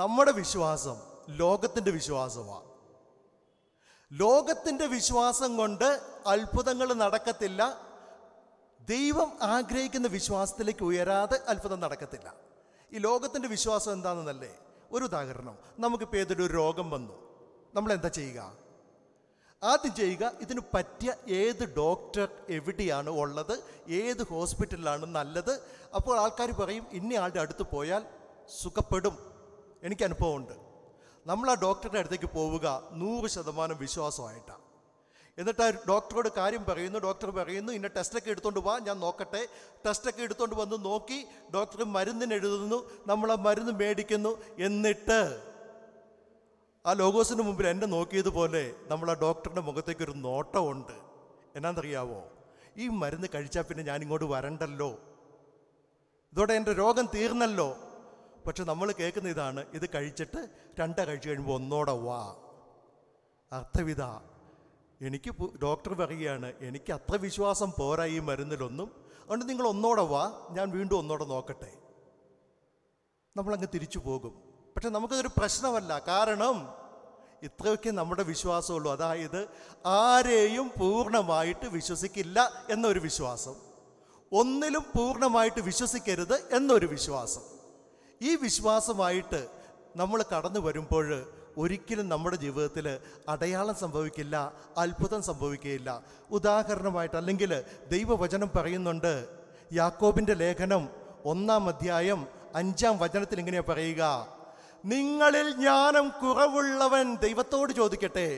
നമ്മുടെ വിശ്വാസം ലോകത്തിൻ്റെ വിശ്വാസമാണ്. ലോകത്തിൻ്റെ വിശ്വാസം കൊണ്ട് അത്ഭുതങ്ങൾ നടക്കത്തില്ല. ദൈവം ആഗ്രഹിക്കുന്ന വിശ്വാസത്തിലേക്ക് ഉയരാതെ അത്ഭുതം നടക്കത്തില്ല. ഈ ലോകത്തിൻ്റെ വിശ്വാസം എന്താണെന്നല്ലേ? ഒരു ഉദാഹരണം, നമുക്കിപ്പോൾ ഏതൊരു രോഗം വന്നു, നമ്മളെന്താ ചെയ്യുക? ആദ്യം ചെയ്യുക, ഇതിന് പറ്റിയ ഏത് ഡോക്ടർ എവിടെയാണ് ഉള്ളത്, ഏത് ഹോസ്പിറ്റലിലാണ് നല്ലത്. അപ്പോൾ ആൾക്കാർ പറയും, ഇന്നയാളുടെ അടുത്ത് പോയാൽ സുഖപ്പെടും, എനിക്ക് അനുഭവമുണ്ട്. നമ്മൾ ആ ഡോക്ടറുടെ അടുത്തേക്ക് പോവുക നൂറ് ശതമാനം വിശ്വാസമായിട്ടാണ്. എന്നിട്ട് ആ ഡോക്ടറോട് കാര്യം പറയുന്നു. ഡോക്ടർ പറയുന്നു, ഇന്ന ടെസ്റ്റൊക്കെ എടുത്തുകൊണ്ട് വാ, ഞാൻ നോക്കട്ടെ. ടെസ്റ്റൊക്കെ എടുത്തുകൊണ്ട് വന്ന് നോക്കി, ഡോക്ടർ മരുന്നിന് എഴുതുന്നു, നമ്മൾ ആ മരുന്ന് മേടിക്കുന്നു. എന്നിട്ട് ആ ലോഗോസിന് മുമ്പിൽ എന്നെ നോക്കിയതുപോലെ നമ്മൾ ആ ഡോക്ടറിൻ്റെ മുഖത്തേക്കൊരു നോട്ടമുണ്ട്. എന്നാന്നറിയാവോ? ഈ മരുന്ന് കഴിച്ചാൽ പിന്നെ ഞാനിങ്ങോട്ട് വരണ്ടല്ലോ, ഇതോടെ എൻ്റെ രോഗം തീർന്നല്ലോ. പക്ഷെ നമ്മൾ കേൾക്കുന്ന ഇതാണ്, ഇത് കഴിച്ചിട്ട് രണ്ട കഴിച്ച് കഴിയുമ്പോൾ ഒന്നോടെ വാ. അർത്ഥവിധാ, എനിക്ക് ഡോക്ടർ പറയുകയാണ്, എനിക്ക് അത്ര വിശ്വാസം പോരാ ഈ മരുന്നിലൊന്നും, അതുകൊണ്ട് നിങ്ങൾ ഒന്നോടെ വാ, ഞാൻ വീണ്ടും ഒന്നോടെ നോക്കട്ടെ. നമ്മളങ്ങ് തിരിച്ചു പോകും. പക്ഷെ നമുക്കതൊരു പ്രശ്നമല്ല. കാരണം ഇത്രയൊക്കെ നമ്മുടെ വിശ്വാസമുള്ളൂ. അതായത് ആരെയും പൂർണ്ണമായിട്ട് വിശ്വസിക്കില്ല എന്നൊരു വിശ്വാസം, ഒന്നിലും പൂർണ്ണമായിട്ട് വിശ്വസിക്കരുത് എന്നൊരു വിശ്വാസം. ഈ വിശ്വാസമായിട്ട് നമ്മൾ കടന്നു വരുമ്പോൾ ഒരിക്കലും നമ്മുടെ ജീവിതത്തിൽ അടയാളം സംഭവിക്കില്ല, അത്ഭുതം സംഭവിക്കുകയില്ല. ഉദാഹരണമായിട്ട് അല്ലെങ്കിൽ ദൈവവചനം പറയുന്നുണ്ട്, യാക്കോബിൻ്റെ ലേഖനം ഒന്നാം അധ്യായം അഞ്ചാം വചനത്തിൽ ഇങ്ങനെയാണ് പറയുക, നിങ്ങളിൽ ജ്ഞാനം കുറവുള്ളവൻ ദൈവത്തോട് ചോദിക്കട്ടെ.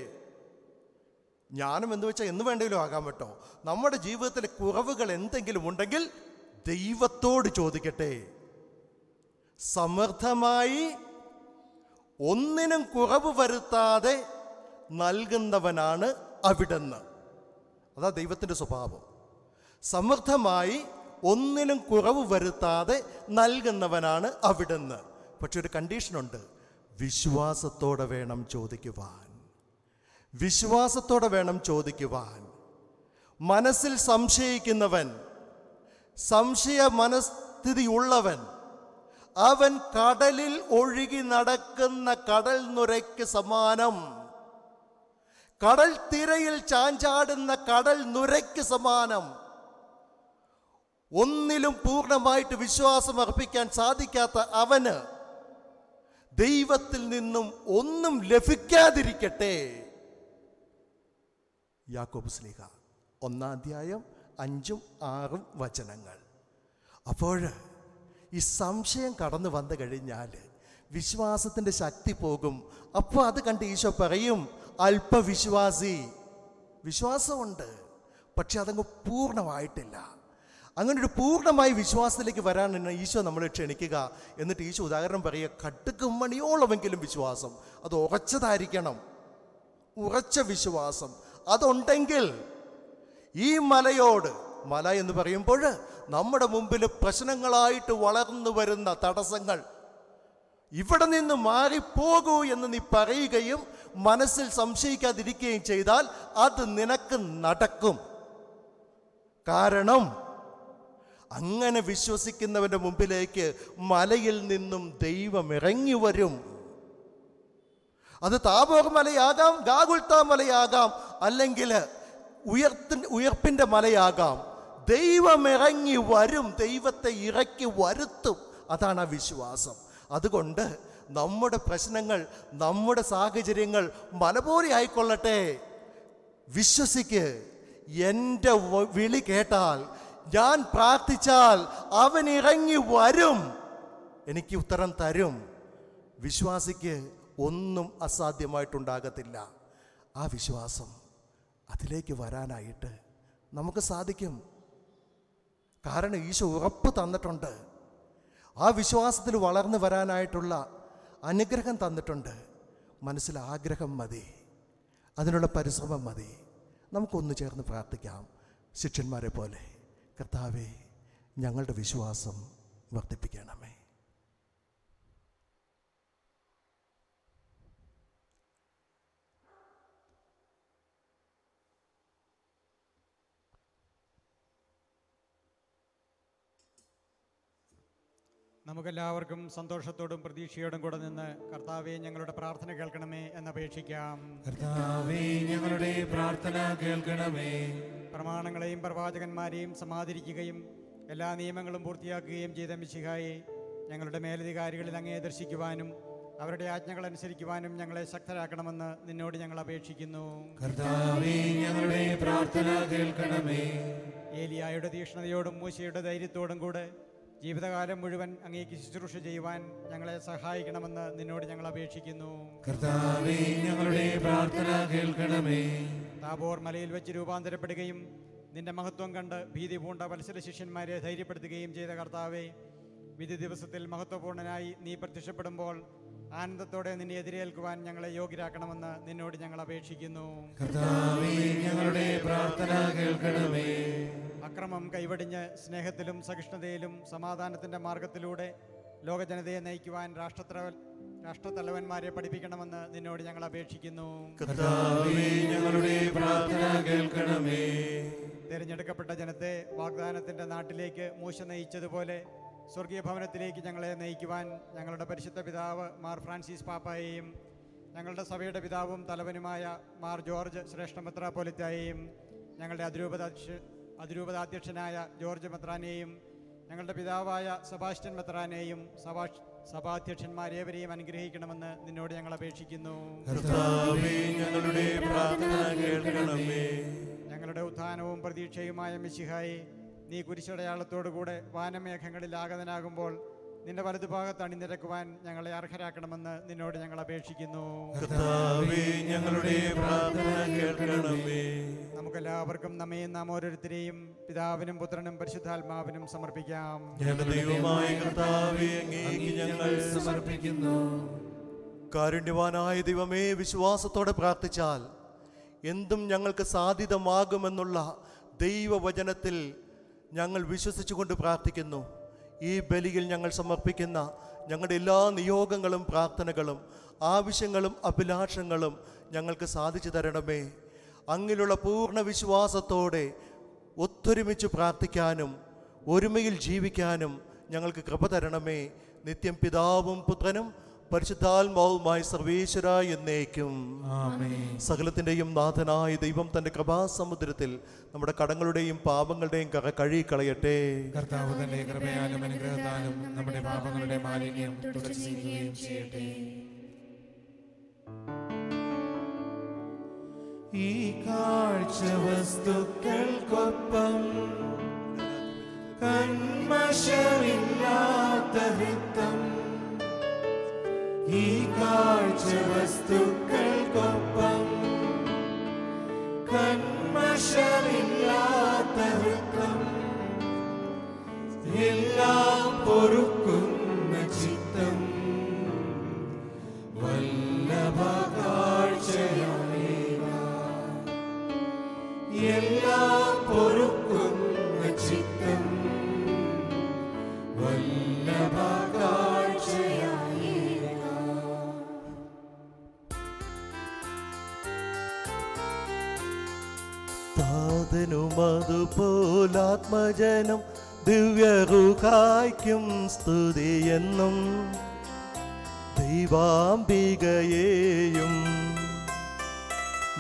ജ്ഞാനം എന്ന് വെച്ചാൽ എന്ന് വേണമെങ്കിലും ആകാൻ കേട്ടോ. നമ്മുടെ ജീവിതത്തിലെ കുറവുകൾ എന്തെങ്കിലും ഉണ്ടെങ്കിൽ ദൈവത്തോട് ചോദിക്കട്ടെ. സമർത്ഥമായി ഒന്നിനും കുറവ് വരുത്താതെ നൽകുന്നവനാണ് അവിടുന്ന്. അതാ ദൈവത്തിൻ്റെ സ്വഭാവം. സമർത്ഥമായി ഒന്നിനും കുറവ് വരുത്താതെ നൽകുന്നവനാണ് അവിടുന്ന്. പക്ഷെ ഒരു കണ്ടീഷനുണ്ട്, വിശ്വാസത്തോടെ വേണം ചോദിക്കുവാൻ. വിശ്വാസത്തോടെ വേണം ചോദിക്കുവാൻ. മനസ്സിൽ സംശയിക്കുന്നവൻ, സംശയ മനസ്ഥിതി ഉള്ളവൻ, അവൻ കടലിൽ ഒഴുകി നടക്കുന്ന കടൽ നുരയ്ക്ക് സമാനം. കടൽ തിരയിൽ ചാഞ്ചാടുന്ന കടൽ നുരയ്ക്ക് സമാനം. ഒന്നിലും പൂർണ്ണമായിട്ട് വിശ്വാസം അർപ്പിക്കാൻ സാധിക്കാത്ത അവന് ദൈവത്തിൽ നിന്നും ഒന്നും ലഭിക്കാതിരിക്കട്ടെ. യാക്കോബ് സ്ലീഹ ഒന്നാം അധ്യായം അഞ്ചും ആറും വചനങ്ങൾ. അപ്പോൾ ഈ സംശയം കടന്നു വന്നു കഴിഞ്ഞാൽ വിശ്വാസത്തിൻ്റെ ശക്തി പോകും. അപ്പോൾ അത് കണ്ട് ഈശോ പറയും, അല്പവിശ്വാസി. വിശ്വാസമുണ്ട്, പക്ഷെ അതങ്ങ് പൂർണ്ണമായിട്ടില്ല. അങ്ങനെ ഒരു പൂർണ്ണമായ വിശ്വാസത്തിലേക്ക് വരാൻ എന്ന ഈശോ നമ്മളെ ക്ഷണിക്കുക. എന്നിട്ട് ഈശോ ഉദാഹരണം പറയുക, കടുക്കും മണിയോളമെങ്കിലും വിശ്വാസം, അത് ഉറച്ചതായിരിക്കണം. ഉറച്ച വിശ്വാസം അതുണ്ടെങ്കിൽ ഈ മലയോട്, മല എന്ന് പറയുമ്പോൾ നമ്മുടെ മുമ്പിൽ പ്രശ്നങ്ങളായിട്ട് വളർന്നു വരുന്ന തടസ്സങ്ങൾ, ഇവിടെ നിന്ന് മാറിപ്പോകൂ എന്ന് നീ പറയുകയും മനസ്സിൽ സംശയിക്കാതിരിക്കുകയും ചെയ്താൽ അത് നിനക്ക് നടക്കും. കാരണം അങ്ങനെ വിശ്വസിക്കുന്നവൻ്റെ മുമ്പിലേക്ക് മലയിൽ നിന്നും ദൈവം ഇറങ്ങി വരും. അത് താബോർ മലയാകാം, ഗാഗുൽത്താ മലയാകാം, അല്ലെങ്കിൽ ഉയർത്തി ഉയർപ്പിൻ്റെ മലയാകാം. ദൈവം ഇറങ്ങി വരും, ദൈവത്തെ ഇറക്കി വരുത്തും. അതാണ് ആ വിശ്വാസം. അതുകൊണ്ട് നമ്മുടെ പ്രശ്നങ്ങൾ, നമ്മുടെ സാഹചര്യങ്ങൾ മലപോലെ ആയിക്കൊള്ളട്ടെ, വിശ്വസിക്ക്. എൻ്റെ വിളി കേട്ടാൽ, ഞാൻ പ്രാർത്ഥിച്ചാൽ അവൻ ഇറങ്ങി വരും, എനിക്ക് ഉത്തരം തരും. വിശ്വാസിക്ക് ഒന്നും അസാധ്യമായിട്ടുണ്ടാകത്തില്ല. ആ വിശ്വാസം, അതിലേക്ക് വരാനായിട്ട് നമുക്ക് സാധിക്കും. കാരണം ഈശോ ഉറപ്പ് തന്നിട്ടുണ്ട്. ആ വിശ്വാസത്തിൽ വളർന്നു വരാനായിട്ടുള്ള അനുഗ്രഹം തന്നിട്ടുണ്ട്. മനസ്സിൽ ആഗ്രഹം മതി, അതിനുള്ള പരിശ്രമം മതി. നമുക്കൊന്നു ചേർന്ന് പ്രാർത്ഥിക്കാം ശിഷ്യന്മാരെ പോലെ. കർത്താവേ, ഞങ്ങളുടെ വിശ്വാസം വർദ്ധിപ്പിക്കണമേ. നമുക്കെല്ലാവർക്കും സന്തോഷത്തോടും പ്രതീക്ഷയോടും കൂടെ നിന്ന് കർത്താവേ ഞങ്ങളുടെ പ്രാർത്ഥന കേൾക്കണമേ എന്നപേക്ഷിക്കാം. കർത്താവേ ഞങ്ങളുടെ പ്രാർത്ഥന കേൾക്കണമേ. പ്രമാണങ്ങളെയും പ്രവാചകന്മാരെയും സമാദരിക്കുകയും എല്ലാ നിയമങ്ങളും പൂർത്തിയാക്കുകയും ചെയ്ത മിശിഹായെ, ഞങ്ങളുടെ മേലധികാരികളിൽ അങ്ങേ ദർശിക്കുവാനും അവരുടെ ആജ്ഞകൾ അനുസരിക്കുവാനും ഞങ്ങളെ ശക്തരാക്കണമെന്ന് നിന്നോട് ഞങ്ങൾ അപേക്ഷിക്കുന്നു. കർത്താവേ ഞങ്ങളുടെ പ്രാർത്ഥന കേൾക്കണമേ. ഏലിയായുടെ തീക്ഷ്ണതയോടും മൂശയുടെ ധൈര്യത്തോടും കൂടെ ജീവിതകാലം മുഴുവൻ അങ്ങേക്ക് ശുശ്രൂഷ ചെയ്യുവാൻ ഞങ്ങളെ സഹായിക്കണമെന്ന് നിന്നോട് ഞങ്ങൾ അപേക്ഷിക്കുന്നു. കർത്താവേ ഞങ്ങളുടെ പ്രാർത്ഥന കേൾക്കണമേ. താബോർ മലയിൽ വെച്ച് രൂപാന്തരപ്പെടുകയും നിന്റെ മഹത്വം കണ്ട് ഭീതി പൂണ്ട വത്സല ശിഷ്യന്മാരെ ധൈര്യപ്പെടുത്തുകയും ചെയ്ത കർത്താവേ, വിധി ദിവസത്തിൽ മഹത്വപൂർണനായി നീ പ്രത്യക്ഷപ്പെടുമ്പോൾ ആനന്ദത്തോടെ നിന്നെ എതിരേൽക്കുവാൻ ഞങ്ങളെ യോഗ്യരാക്കണമെന്ന് നിന്നോട് ഞങ്ങൾ അപേക്ഷിക്കുന്നു. കർത്താവേ ഞങ്ങളുടെ പ്രാർത്ഥന കേൾക്കണമേ. അക്രമം കൈവടിഞ്ഞ് സ്നേഹത്തിലും സഹിഷ്ണുതയിലും സമാധാനത്തിൻ്റെ മാർഗത്തിലൂടെ ലോകജനതയെ നയിക്കുവാൻ രാഷ്ട്രത്ര രാഷ്ട്രത്തലവന്മാരെ പഠിപ്പിക്കണമെന്ന് നിന്നോട് ഞങ്ങൾ അപേക്ഷിക്കുന്നു. തിരഞ്ഞെടുക്കപ്പെട്ട ജനത്തെ വാഗ്ദാനത്തിൻ്റെ നാട്ടിലേക്ക് മോശ നയിച്ചതുപോലെ സ്വർഗീയ ഭവനത്തിലേക്ക് ഞങ്ങളെ നയിക്കുവാൻ ഞങ്ങളുടെ പരിശുദ്ധ പിതാവ് മാർ ഫ്രാൻസിസ് പാപ്പായെയും ഞങ്ങളുടെ സഭയുടെ പിതാവും തലവനുമായ മാർ ജോർജ് ശ്രേഷ്ഠ മെത്രാപ്പൊലിത്തായെയും ഞങ്ങളുടെ അതിരൂപതാക്ഷ അതിരൂപതാധ്യക്ഷനായ ജോർജ് മെത്രാനെയും ഞങ്ങളുടെ പിതാവായ സെബാസ്റ്റ്യൻ മെത്രാനെയും സഭാ സഭാധ്യക്ഷന്മാരേവരെയും അനുഗ്രഹിക്കണമെന്ന് നിന്നോട് ഞങ്ങൾ അപേക്ഷിക്കുന്നു. ഞങ്ങളുടെ ഉത്ഥാനവും പ്രതീക്ഷയുമായ മിശിഹായെ, നീ കുരിശടയാളത്തോടുകൂടെ വാനമേഘങ്ങളിൽ ആഗതനാകുമ്പോൾ നിന്റെ വലതുഭാഗത്ത് അണിനിരക്കുവാൻ ഞങ്ങളെ അർഹരാക്കണമെന്ന് നിന്നോട് ഞങ്ങൾ അപേക്ഷിക്കുന്നു. നമുക്കെല്ലാവർക്കും നമ്മയും നാം ഓരോരുത്തരെയും പിതാവിനും പുത്രനും പരിശുദ്ധാത്മാവിനും സമർപ്പിക്കാം. കാരുണ്യവാനായ ദൈവമേ, വിശ്വാസത്തോടെ പ്രാർത്ഥിച്ചാൽ എന്തും ഞങ്ങൾക്ക് സാധ്യമാകുമെന്നുള്ള ദൈവവചനത്തിൽ ഞങ്ങൾ വിശ്വസിച്ചുകൊണ്ട് പ്രാർത്ഥിക്കുന്നു. ഈ ബലിയിൽ ഞങ്ങൾ സമർപ്പിക്കുന്ന ഞങ്ങളുടെ എല്ലാ നിയോഗങ്ങളും പ്രാർത്ഥനകളും ആവശ്യങ്ങളും അഭിലാഷങ്ങളും ഞങ്ങൾക്ക് സാധിച്ചു തരണമേ. അങ്ങിലുള്ള പൂർണ്ണ വിശ്വാസത്തോടെ ഒത്തൊരുമിച്ച് പ്രാർത്ഥിക്കാനും ഒരുമയിൽ ജീവിക്കാനും ഞങ്ങൾക്ക് കൃപ തരണമേ. നിത്യം പിതാവും പുത്രനും പരിശുദ്ധാത്മാവുമായി സർവേശ്വര എന്നേക്കും ആമേൻ. സകലത്തിൻ്റെയും നാഥനായ ദൈവം തൻ്റെ കൃപാസമുദ്രത്തിൽ നമ്മുടെ കടങ്ങളുടെയും പാപങ്ങളുടെയും കറ കഴുകിക്കളയട്ടെ. കർത്താവ് തൻ്റെ കൃപയാലും അനുഗ്രഹത്താലും നമ്മുടെ പാപങ്ങളുടെ മാലിന്യം തുടച്ചു നീക്കുകയും ചെയ്യട്ടെ. ഈ കാഴ്ച വസ്തുക്കൾക്കൊപ്പം കന്മഷമില്ലാത്ത ഹൃത്തം, ഈ കാഴ്ച വസ്തുക്കൾക്കൊപ്പം കന്മഷമില്ലാത്ത ഹൃത്തം, നാഥനുമതുപോലാത്മജനം ദിവ്യറുഹായ്ക്കും സ്തുതിയെന്നും ദൈവാംബികയേയും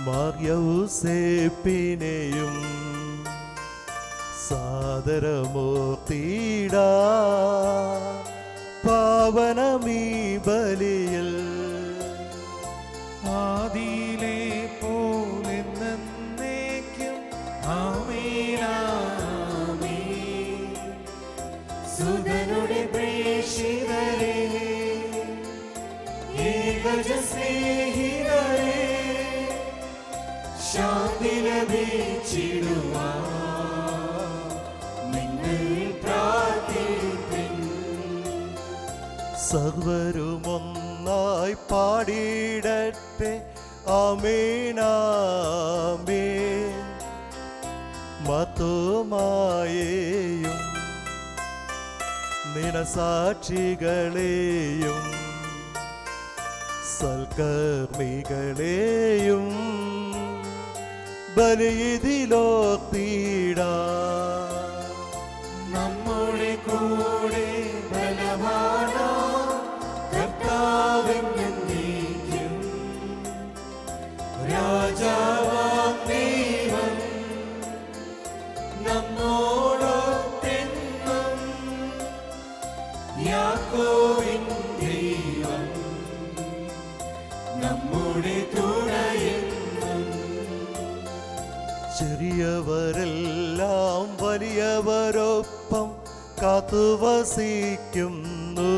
മർയൗസേപ്പിനെയും സാദരമൂർത്തിടാ പാവനമീ ബലിയിൽ ആദിയിലെ പോലെന്നേക്കും ആമേനാമേ സുധനുടെ പ്രേഷിതരേ ഏകജസ്നേഹിതരേ ശാന്തി ലഭിച്ചിടുവാൻ സർവരുമൊന്നായി പാടിയിടട്ടെ ആമേനാമേ മതമായേയും നിനസാക്ഷികളെയും സൽകർമ്മികളെയും ബലിയിതിലോർത്തിടാ നമ്മുടെ കൂടെ ബലവാനാ ചെറിയവരെല്ലാം വലിയവരൊപ്പം കാത്തുവസിക്കുന്നു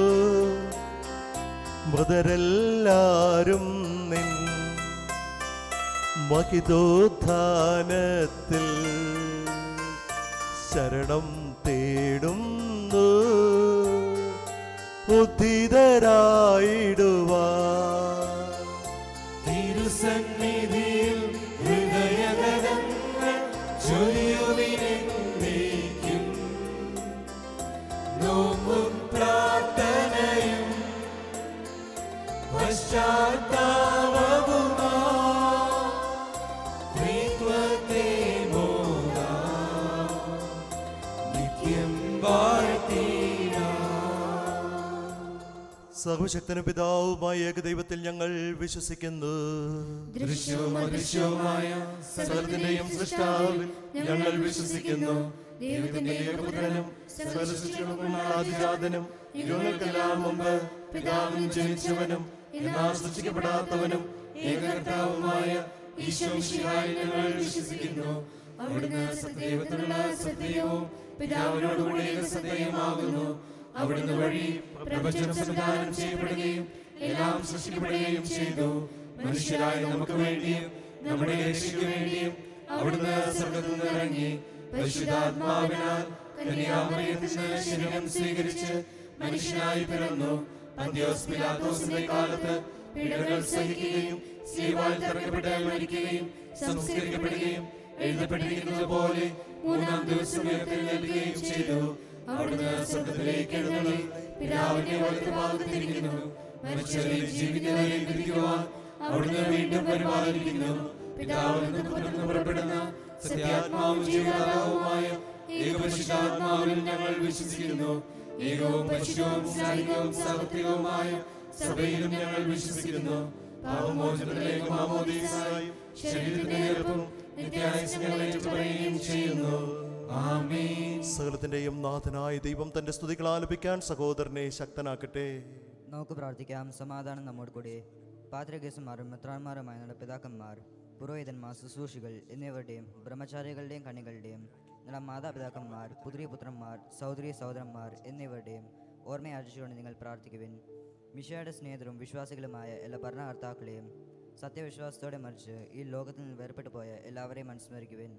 മൃതരെല്ലാരും നിൻ മഹിതോത്ഥാനത്തിൽ ശരണം തേടുന്നു ഉദ്ധിതരായിടുവാ തിരുസന്നിധിയിൽ ഹൃദയഗതങ്ങൾ ചൊരിയുവിനെന്നേക്കും നോമ്പും പ്രാർത്ഥനയും പശ്ചാത്താപവുമാ ത്രിത്വത്തെ മോദാ നിത്യം വാഴ്ത്തിടാ. സർവശക്തനും പിതാവുമായ ഏകദൈവത്തിൽ ഞങ്ങൾ വിശ്വസിക്കുന്നു. ദൃശ്യവും അദൃശ്യവുമായ സർവ്വത്തിന്റെയും സൃഷ്ടാവിൽ ഞങ്ങൾ വിശ്വസിക്കുന്നു. ദൈവത്തിന്റെ ഏകപുത്രനും സർവ്വസൃഷ്ടികൾക്കുമുള്ള ആദിജാതനും യുഗങ്ങൾക്കെല്ലാം മുമ്പ് പിതാവിനും ജനിച്ചവനും എന്നാൽ സൃഷ്ടിക്കപ്പെടാത്തവനും ഏകകർത്താവുമായ ഈശോമിശിഹായിൽ ഞങ്ങൾ വിശ്വസിക്കുന്നു. അവിടുന്ന് സത്യദൈവത്തിലുള്ള സത്യവും പിതാവിനോടുകൂടി ഏകസത്യവുമാകുന്നു. അവിടുന്ന് വഴി പ്രപഞ്ചം സംവിധാനം ചെയ്യപ്പെടുകയും എല്ലാം സൃഷ്ടിക്കപ്പെടുകയും ചെയ്തു. മനുഷ്യരായ നമുക്ക് വേണ്ടിയും നമ്മുടെ രക്ഷയ്ക്ക് വേണ്ടിയും അവിടുന്ന് സ്വർഗ്ഗത്തിൽ നിന്നിറങ്ങി പരിശുദ്ധാത്മാവിനാൽ കന്യാമറിയത്തിൽ നിന്ന് ശരീരം സ്വീകരിച്ച് മനുഷ്യനായി പിറന്നു. പന്ത്യോസ് പിലാത്തോസിന്റെ കാലത്ത് പീഡകൾ സഹിക്കുകയും സീവാൽ തറക്കപ്പെട്ട് മരിക്കുകയും സംസ്കരിക്കപ്പെടുകയും എഴുതപ്പെട്ടിരിക്കുന്നത് പോലെ മൂന്നാം ദിവസം ഉയർത്തെഴുന്നേൽക്കുകയും ചെയ്തു. അവിടുന്ന് സ്വർഗ്ഗത്തിലേക്ക് എഴുന്നള്ളി പിതാവിന്റെ വലത്തുഭാഗത്തിരിക്കുന്നു. മനുഷ്യരെ ജീവിക്കുന്നവരെ വിധിക്കുവാൻ അവിടുന്ന് വീണ്ടും പരിപാലിക്കുന്നു. പിതാവിൽ നിന്ന് പുത്രനിൽ പുറപ്പെടുന്ന സത്യാത്മാവും ജീവനാത്മാവുമായ ഏകപരിശുദ്ധാത്മാവിൽ ഞങ്ങൾ വിശ്വസിക്കുന്നു. ഏകവും പരിശുദ്ധവും സ്നേഹവും സാർവത്രികവുമായ സഭയിലും ഞങ്ങൾ വിശ്വസിക്കുന്നു. പാപമോചനത്തിലേക്ക് മാമോദീസായി ശരീരത്തിന്റെ ഏർപ്പും നിത്യായുസ്സുകളെ ഏറ്റുപറയുകയും ചെയ്യുന്നു. ആമേൻ. സകലത്തിന്റെയും നാഥനായ ദൈവം തന്റെ സ്തുതികൾ ആലപിക്കാൻ സഹോദരനെ ശക്തനാക്കട്ടെ. നമുക്ക് പ്രാർത്ഥിക്കാം. സമാധാനം നമ്മോട് കൂടെ. പാത്രികേസന്മാരും മെത്രാന്മാരുമായ നമ്മുടെ പിതാക്കന്മാർ, പുരോഹിതന്മാർ, ശുശ്രൂഷികൾ എന്നിവരുടെയും ബ്രഹ്മചാരികളുടെയും കണികളുടെയും നമ്മുടെ മാതാപിതാക്കന്മാർ, പുത്രി പുത്രന്മാർ, സഹോദരി സഹോദരന്മാർ എന്നിവരുടെയും ഓർമ്മയാചിച്ചുകൊണ്ട് നിങ്ങൾ പ്രാർത്ഥിക്കുവിൻ. മിശിഹായുടെ സ്നേഹിതരും വിശ്വാസികളുമായ എല്ലാ ഭരണകർത്താക്കളെയും സത്യവിശ്വാസത്തോടെ മരിച്ച് ഈ ലോകത്തിൽ നിന്ന് വേർപെട്ടു പോയ എല്ലാവരെയും അനുസ്മരിക്കുവിൻ.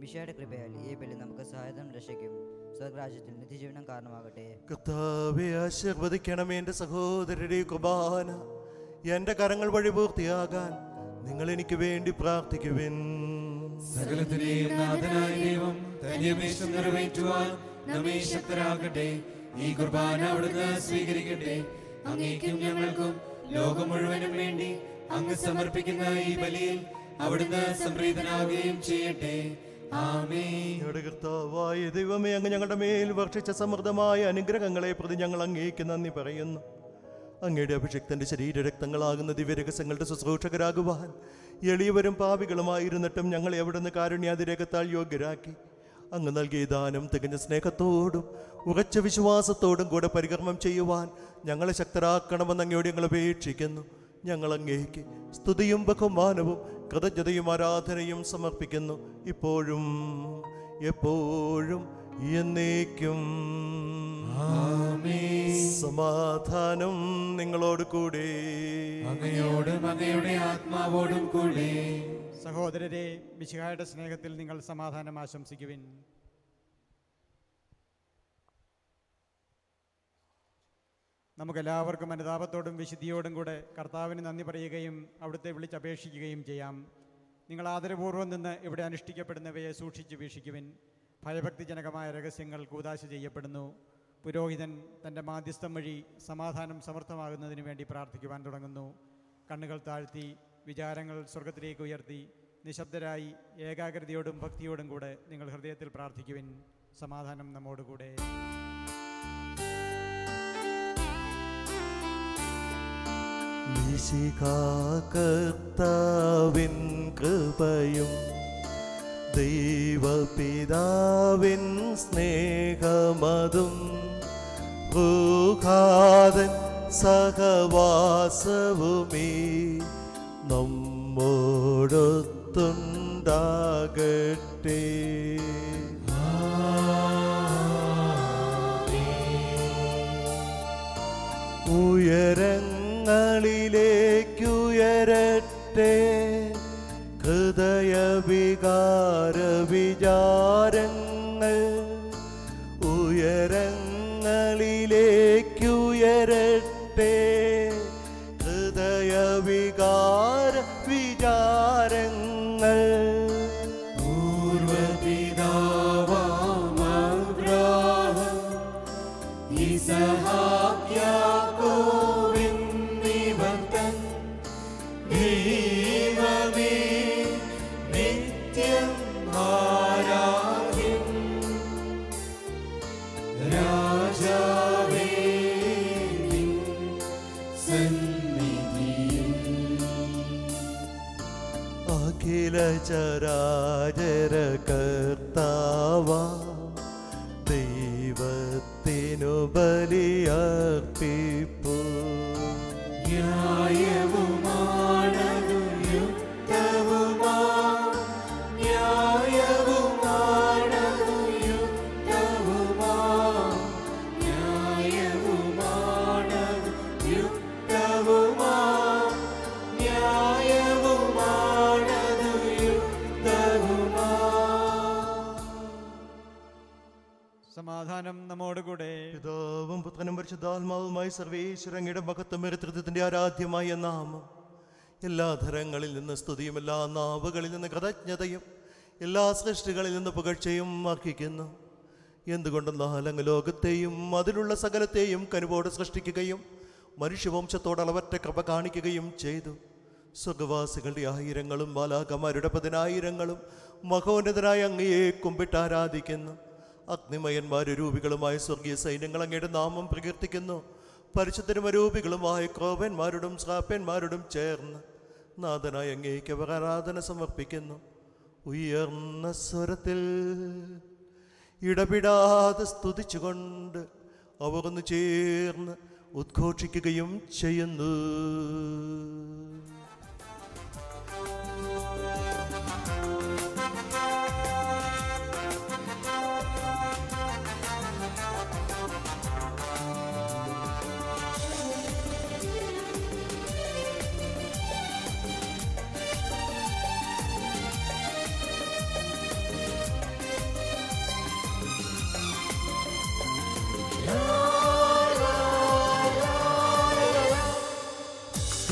മിശിഹായുടെ കൃപയാൽ ഈ ബലി നമുക്ക് സഹായതം രക്ഷയ്ക്കും സ്വർഗ്ഗരാജ്യത്തിൽ നിത്യജീവനം കാരണമാകട്ടെ. കർത്താവേ, ആശീർവദിക്കണമേ എൻ്റെ സഹോദരരുടെ കുർബാന. എൻ്റെ കരങ്ങൾ വഴി പൂർത്തിയാകാൻ നിങ്ങൾ എനിക്ക് വേണ്ടി പ്രാർത്ഥിക്കുവിൻ. സകലത്തിനെയും നാഥനായ ദൈവം തന്റെ അപേക്ഷ നിറവേറ്റുവാൻ നമ്മെ ശക്തരാകട്ടെ. ഈ കുർബാന അവിടുന്ന് സ്വീകരിക്കട്ടെ. അങ്ങേക്കും ഞങ്ങൾക്കും ലോകം മുഴുവനും വേണ്ടി അങ്ങ് സമർപ്പിക്കുന്ന ഈ ബലിയിൽ അവിടുന്ന് സംപ്രീതനാവുകയും ചെയ്യട്ടെ. കർത്താവായ ദൈവമേ, അങ്ങ് ഞങ്ങളുടെ മേൽ വർഷിച്ച സമൃദ്ധമായ അനുഗ്രഹങ്ങളെ പ്രതി ഞങ്ങൾ അങ്ങേക്ക് നന്ദി പറയുന്നു. അങ്ങയുടെ അഭിഷിക്തന്റെ ശരീരരക്തങ്ങളാകുന്ന ദിവ്യരഹസ്യങ്ങളുടെ ശുശ്രൂഷകരാകുവാൻ എളിയവരും പാപികളുമായിരുന്നിട്ടും ഞങ്ങളെ എവിടുന്ന് കാരുണ്യാതിരേഖത്താൽ യോഗ്യരാക്കി. അങ്ങ് നൽകിയ ദാനം തികഞ്ഞ സ്നേഹത്തോടും ഉറച്ച വിശ്വാസത്തോടും കൂടെ പരികർമ്മം ചെയ്യുവാൻ ഞങ്ങളെ ശക്തരാക്കണമെന്ന് അങ്ങയോട് ഞങ്ങൾ അപേക്ഷിക്കുന്നു. ഞങ്ങൾ അങ്ങേക്ക് സ്തുതിയും ബഹുമാനവും കൃതജ്ഞതയും ആരാധനയും സമർപ്പിക്കുന്നു, ഇപ്പോഴും എപ്പോഴും എന്നേക്കും. സമാധാനം നിങ്ങളോട് കൂടെ. സഹോദരരെ, മിശിഹായുടെ സ്നേഹത്തിൽ നിങ്ങൾ സമാധാനം ആശംസിക്കുവിൻ. നമുക്കെല്ലാവർക്കും അനുതാപത്തോടും വിശുദ്ധിയോടും കൂടെ കർത്താവിന് നന്ദി പറയുകയും അവിടുത്തെ വിളിച്ചപേക്ഷിക്കുകയും ചെയ്യാം. നിങ്ങൾ ആദരപൂർവ്വം നിന്ന് ഇവിടെ അനുഷ്ഠിക്കപ്പെടുന്നവയെ സൂക്ഷിച്ചു വീക്ഷിക്കുവിൻ. ഭയഭക്തിജനകമായ രഹസ്യങ്ങൾ കൂദാശ ചെയ്യപ്പെടുന്നു. പുരോഹിതൻ തൻ്റെ മാധ്യസ്ഥം വഴി സമാധാനം സമർത്ഥമാകുന്നതിന് വേണ്ടി പ്രാർത്ഥിക്കുവാൻ തുടങ്ങുന്നു. കണ്ണുകൾ താഴ്ത്തി വിചാരങ്ങൾ സ്വർഗത്തിലേക്ക് ഉയർത്തി നിശബ്ദരായി ഏകാഗ്രതയോടും ഭക്തിയോടും കൂടെ നിങ്ങൾ ഹൃദയത്തിൽ പ്രാർത്ഥിക്കുവിൻ. സമാധാനം നമ്മോടുകൂടെ. കർത്താവിൻ കൃപയും ദൈവപിതാവിൻ സ്നേഹമതും ഋഖാദൻ സഹവാസവുമീ നമ്മോടൊത്തുണ്ടാകട്ടെ. ഉയരങ്ങൾ ിലേക്കുയരട്ടെ ഹൃദയ വികാര വിചാരങ്ങൾ. ഉയരങ്ങളിലേക്കുയരട്ടെ ഹൃദയ വികാര വിചാരങ്ങൾ. ചരാചരകർത്താവാ ദൈവത്തിനു ബലിയർപ്പിപ്പൂ. പിതാവും പുത്രനും പരിശുദ്ധാത്മാവുമായി സർവേശ്വരങ്ങയുടെ മഹത്വമേറിയ ത്രിത്വത്തിന്റെ ആരാധ്യമായ നാമം എല്ലാ ധരങ്ങളിൽ നിന്ന് സ്തുതിയും എല്ലാ നാവുകളിൽ നിന്ന് കൃതജ്ഞതയും എല്ലാ സൃഷ്ടികളിൽ നിന്ന് പുകഴ്ചയും അർഹിക്കുന്നു. എന്തുകൊണ്ടെന്നാലങ്ങ് ലോകത്തെയും അതിലുള്ള സകലത്തെയും കനിവോടെ സൃഷ്ടിക്കുകയും മനുഷ്യവംശത്തോട് അളവറ്റ കൃപ കാണിക്കുകയും ചെയ്തു. സ്വർഗവാസികളുടെ ആയിരങ്ങളും ബാലാകമാരുടെ പതിനായിരങ്ങളും മഹോന്നതനായ അങ്ങയെ കുമ്പിട്ട് ആരാധിക്കുന്നു. അഗ്നിമയന്മാരും രൂപികളുമായ സ്വർഗീയ സൈന്യങ്ങൾ അങ്ങയുടെ നാമം പ്രകീർത്തിക്കുന്നു. പരിശുദ്ധരൂപികളുമായ ക്രോവന്മാരോടും ശ്രാപ്യന്മാരോടും ചേർന്ന് നാഥനായ അങ്ങേക്ക് അവർ ആരാധന സമർപ്പിക്കുന്നു. ഉയർന്ന സ്വരത്തിൽ ഇടപെടാതെ സ്തുതിച്ചുകൊണ്ട് അവർ ഒന്ന് ചേർന്ന് ഉദ്ഘോഷിക്കുകയും ചെയ്യുന്നു.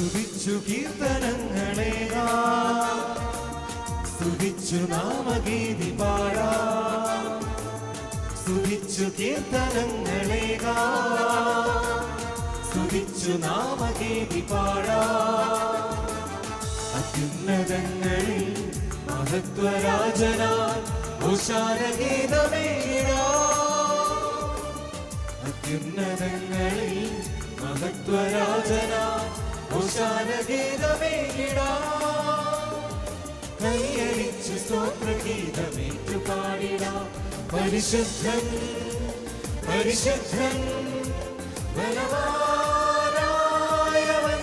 സ്തുതിച്ചു കീർത്തനങ്ങളെ സ്തുതിച്ചു നാമഗീതി പാടാ. സ്തുതിച്ചു കീർത്തനങ്ങളെ സ്തുതിച്ചു നാമഗീതി പാടാ. അത്യുന്നതങ്ങളിൽ മഹത്വരാജനാ महत्वराजना परिशुद्धं परिशुद्धं बलवानायवं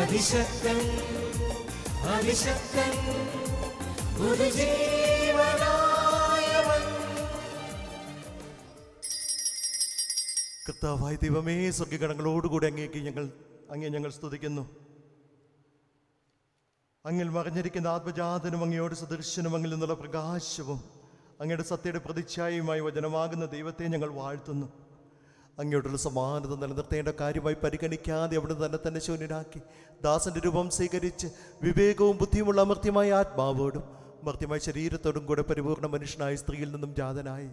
अभिषक्तं अभिषक्तं गुरुजीवनायवं കർത്താവായ ദൈവമേ സ്വർഗ്ഗകണങ്ങളോടുകൂടി അങ്ങേയ്ക്ക് ഞങ്ങൾ അങ്ങേ ഞങ്ങൾ സ്തുതിക്കുന്നു. അങ്ങിൽ മറഞ്ഞിരിക്കുന്ന ആത്മജാതനും അങ്ങയോട് സദൃശ്യനും അങ്ങിൽ നിന്നുള്ള പ്രകാശവും അങ്ങയുടെ സത്യയുടെ പ്രതിച്ഛായയുമായി വചനമാകുന്ന ദൈവത്തെ ഞങ്ങൾ വാഴ്ത്തുന്നു. അങ്ങയോടുള്ള സമാനത നിലനിർത്തേണ്ട കാര്യമായി പരിഗണിക്കാതെ അവിടെ തന്നെ തന്നെ ശൂന്യനാക്കി ദാസന്റെ രൂപം സ്വീകരിച്ച് വിവേകവും ബുദ്ധിയുമുള്ള അമർത്യമായ ആത്മാവോടും അമർത്യമായ ശരീരത്തോടും കൂടെ പരിപൂർണ്ണ മനുഷ്യനായ സ്ത്രീയിൽ നിന്നും ജാതനായി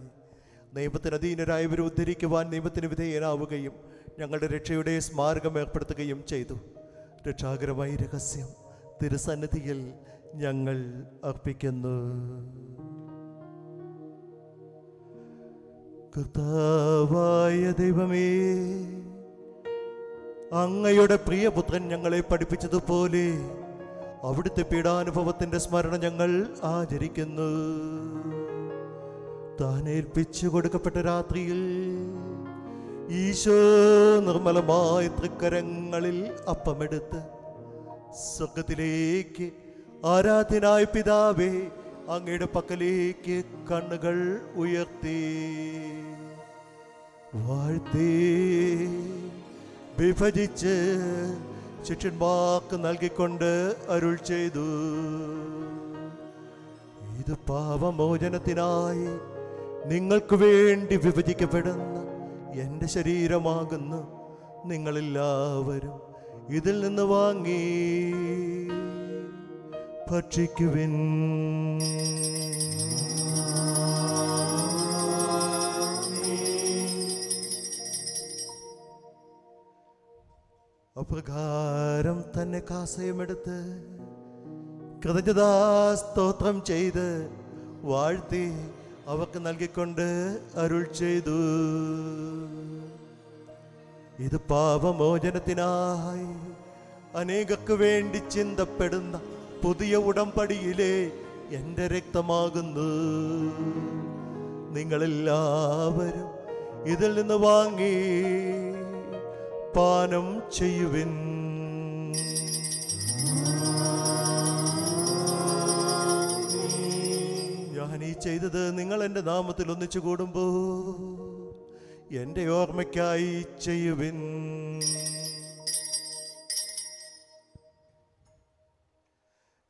നിയമത്തിന് അധീനരായവരെ ഉദ്ധരിക്കുവാൻ നിയമത്തിന് വിധേയനാവുകയും ഞങ്ങളുടെ രക്ഷയുടെ സ്മാരകം ഏർപ്പെടുത്തുകയും ചെയ്തു. രക്ഷാകരമായ രഹസ്യം തിരുസന്നിധിയിൽ ഞങ്ങൾ അർപ്പിക്കുന്നു. കർത്താവായ ദൈവമേ, അങ്ങയുടെ പ്രിയപുത്രൻ ഞങ്ങളെ പഠിപ്പിച്ചതുപോലെ അവിടുത്തെ പീഡാനുഭവത്തിന്റെ സ്മരണ ഞങ്ങൾ ആചരിക്കുന്നു. താനേൽപ്പിച്ചു കൊടുക്കപ്പെട്ട രാത്രിയിൽ ഈശോ നിർമ്മലമായ തൃക്കരങ്ങളിൽ അപ്പമെടുത്ത് സ്വർഗത്തിലേക്ക് ആരാധനായ പിതാവേ അങ്ങയുടെ പക്കലേക്ക് കണ്ണുകൾ ഉയർത്തി വാഴ്ത്തി വിഭജിച്ച് ശിഷ്യന്മാർക്ക് നൽകിക്കൊണ്ട് അരുൾ ചെയ്തു, ഇത് പാപമോചനത്തിനായി നിങ്ങൾക്ക് വേണ്ടി വിഭജിക്കപ്പെടുന്ന എൻ്റെ ശരീരമാകുന്നു. നിങ്ങളെല്ലാവരും ഇതിൽ നിന്ന് വാങ്ങി ഭക്ഷിക്കുവിൻ. അപ്രകാരം തന്നെ കാസയമെടുത്ത് കൃതജ്ഞതാ സ്തോത്രം ചെയ്ത് വാഴ്ത്തി അവർക്ക് നൽകിക്കൊണ്ട് അരുൾ ചെയ്തു, ഇത് പാപമോചനത്തിനായി അനേകർക്ക് വേണ്ടി ചിന്തപ്പെടുന്ന പുതിയ ഉടമ്പടിയിലെ എൻ്റെ രക്തമാകുന്നു. നിങ്ങളെല്ലാവരും ഇതിൽ നിന്ന് വാങ്ങി പാനം ചെയ്യുവിൻ. ഞാൻ ഈ ചെയ്തത് നിങ്ങൾ എൻ്റെ നാമത്തിൽ ഒന്നിച്ചു കൂടുമ്പോൾ എൻ്റെ ഓർമ്മയ്ക്കായി ചെയ്യുവിൻ.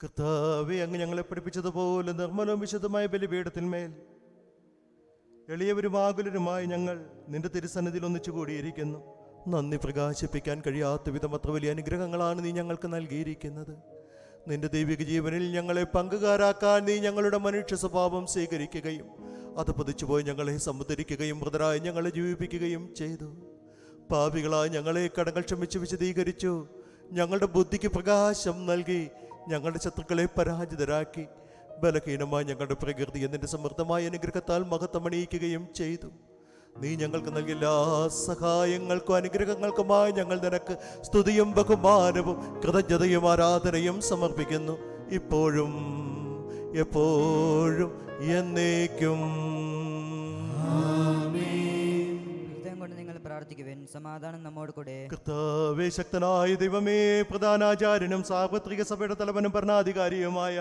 കർത്താവേ, അങ്ങ് ഞങ്ങളെ പഠിപ്പിച്ചതുപോലെ നിർമ്മലവും വിശുദ്ധമായ ബലിപീഠത്തിന്മേൽ എളിയവരും ആകുലരുമായി ഞങ്ങൾ നിന്റെ തിരുസന്നിധിയിൽ ഒന്നിച്ചു കൂടിയിരിക്കുന്നു. നന്ദി പ്രകാശിപ്പിക്കാൻ കഴിയാത്ത വിധം അത്ര വലിയ അനുഗ്രഹങ്ങളാണ് നീ ഞങ്ങൾക്ക് നൽകിയിരിക്കുന്നത്. നിന്റെ ദൈവിക ജീവനിൽ ഞങ്ങളെ പങ്കുകാരാക്കാൻ നീ ഞങ്ങളുടെ മനുഷ്യ സ്വഭാവം സ്വീകരിക്കുകയും അത് പതിച്ചുപോയി ഞങ്ങളെ സമുദ്ധരിക്കുകയും മൃതരായി ഞങ്ങളെ ജീവിപ്പിക്കുകയും ചെയ്തു. പാപികളായി ഞങ്ങളെ കടങ്ങൾ ക്ഷമിച്ച് വിശദീകരിച്ചു. ഞങ്ങളുടെ ബുദ്ധിക്ക് പ്രകാശം നൽകി ഞങ്ങളുടെ ശത്രുക്കളെ പരാജിതരാക്കി. ബലഹീനമായി ഞങ്ങളുടെ പ്രകൃതി എന്നിൻ്റെ സമൃദ്ധമായ അനുഗ്രഹത്താൽ മഹത്വമണിയിക്കുകയും ചെയ്തു. നീ ഞങ്ങൾക്ക് നൽകിയ എല്ലാ സഹായങ്ങൾക്കും അനുഗ്രഹങ്ങൾക്കുമായി ഞങ്ങൾ നിനക്ക് സ്തുതിയും ബഹുമാനവും കൃതജ്ഞതയും ആരാധനയും സമർപ്പിക്കുന്നു, ഇപ്പോഴും എപ്പോഴും എന്നേക്കും. കർത്താവേ, ശക്തനായ ദൈവമേ, പ്രധാനാചാര്യനും സാർവത്രിക സഭയുടെ തലവനും ഭരണാധികാരിയുമായ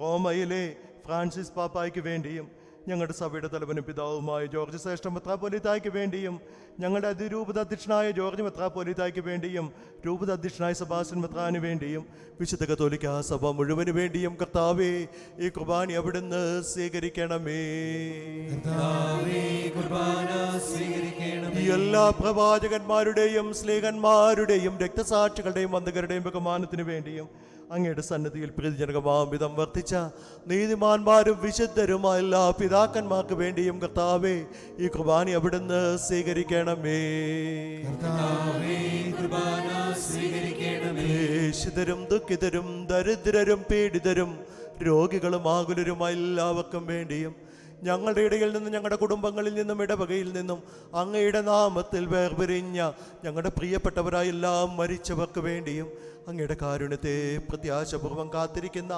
റോമയിലെ ഫ്രാൻസിസ് പാപ്പായ്ക്ക് വേണ്ടിയും ഞങ്ങളുടെ സഭയുടെ തലവനും പിതാവുമായ ജോർജ് ശ്രേഷ്ഠ മെത്രാപ്പൊലീത്തായ്ക്ക് വേണ്ടിയും ഞങ്ങളുടെ അതിരൂപത അധ്യക്ഷനായ ജോർജ് മെത്രാപ്പൊലീത്തായ്ക്ക് വേണ്ടിയും രൂപത അധ്യക്ഷനായ സെബാസ്റ്റ്യൻ മെത്രാന് വേണ്ടിയും വിശുദ്ധ കത്തോലിക്കാ സഭ മുഴുവന് വേണ്ടിയും കർത്താവേ, ഈ കുർബാന അവിടുന്ന് സ്വീകരിക്കണമേ. എല്ലാ പ്രവാചകന്മാരുടെയും സ്ലീഹന്മാരുടെയും രക്തസാക്ഷികളുടെയും വന്ദകരുടെയും ബഹുമാനത്തിന് വേണ്ടിയും അങ്ങയുടെ സന്നിധിയിൽ പ്രീതിജനകമാംവിധം വർദ്ധിച്ച നീതിമാന്മാരും വിശുദ്ധരുമായ എല്ലാ പിതാക്കന്മാർക്ക് വേണ്ടിയും കർത്താവേ, ഈ കുർബാന അവിടുന്ന് സ്വീകരിക്കണമേ. ക്ലേശിതരും ദുഃഖിതരും ദരിദ്രരും പീഡിതരും രോഗികളും ഞങ്ങളുടെ ഇടയിൽ നിന്നും ഞങ്ങളുടെ കുടുംബങ്ങളിൽ നിന്നും ഇടവകയിൽ നിന്നും അങ്ങയുടെ നാമത്തിൽ വേർപിരിഞ്ഞ ഞങ്ങളുടെ പ്രിയപ്പെട്ടവരായ എല്ലാ മരിച്ചവർക്ക് വേണ്ടിയും അങ്ങയുടെ കാരുണ്യത്തെ പ്രത്യാശപൂർവ്വം കാത്തിരിക്കുന്ന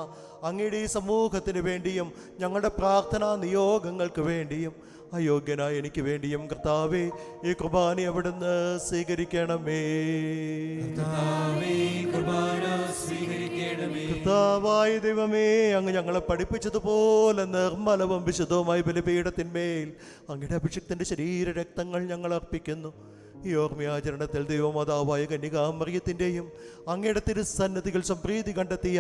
അങ്ങയുടെ ഈ സമൂഹത്തിന് വേണ്ടിയും ഞങ്ങളുടെ പ്രാർത്ഥനാ നിയോഗങ്ങൾക്ക് വേണ്ടിയും അയോഗ്യനായ എനിക്ക് വേണ്ടിയും കർത്താവേ ഈ കുർബാന അവിടുന്ന് സ്വീകരിക്കണമേ. കർത്താവായ ദൈവമേ, അങ്ങ് ഞങ്ങളെ പഠിപ്പിച്ചതുപോലെ നിർമ്മലവും വിശുദ്ധവുമായി ബലിപീഠത്തിന്മേൽ അങ്ങയുടെ അഭിഷിക്തന്റെ ശരീര രക്തങ്ങൾ ഞങ്ങൾ അർപ്പിക്കുന്നു. ഈ ഓർമ്മയാചരണത്തിൽ ദൈവമാതാവായ കന്യകാമറിയത്തിൻ്റെയും അങ്ങയുടെ തിരുസന്നിധികൾ സംപ്രീതി കണ്ടെത്തിയ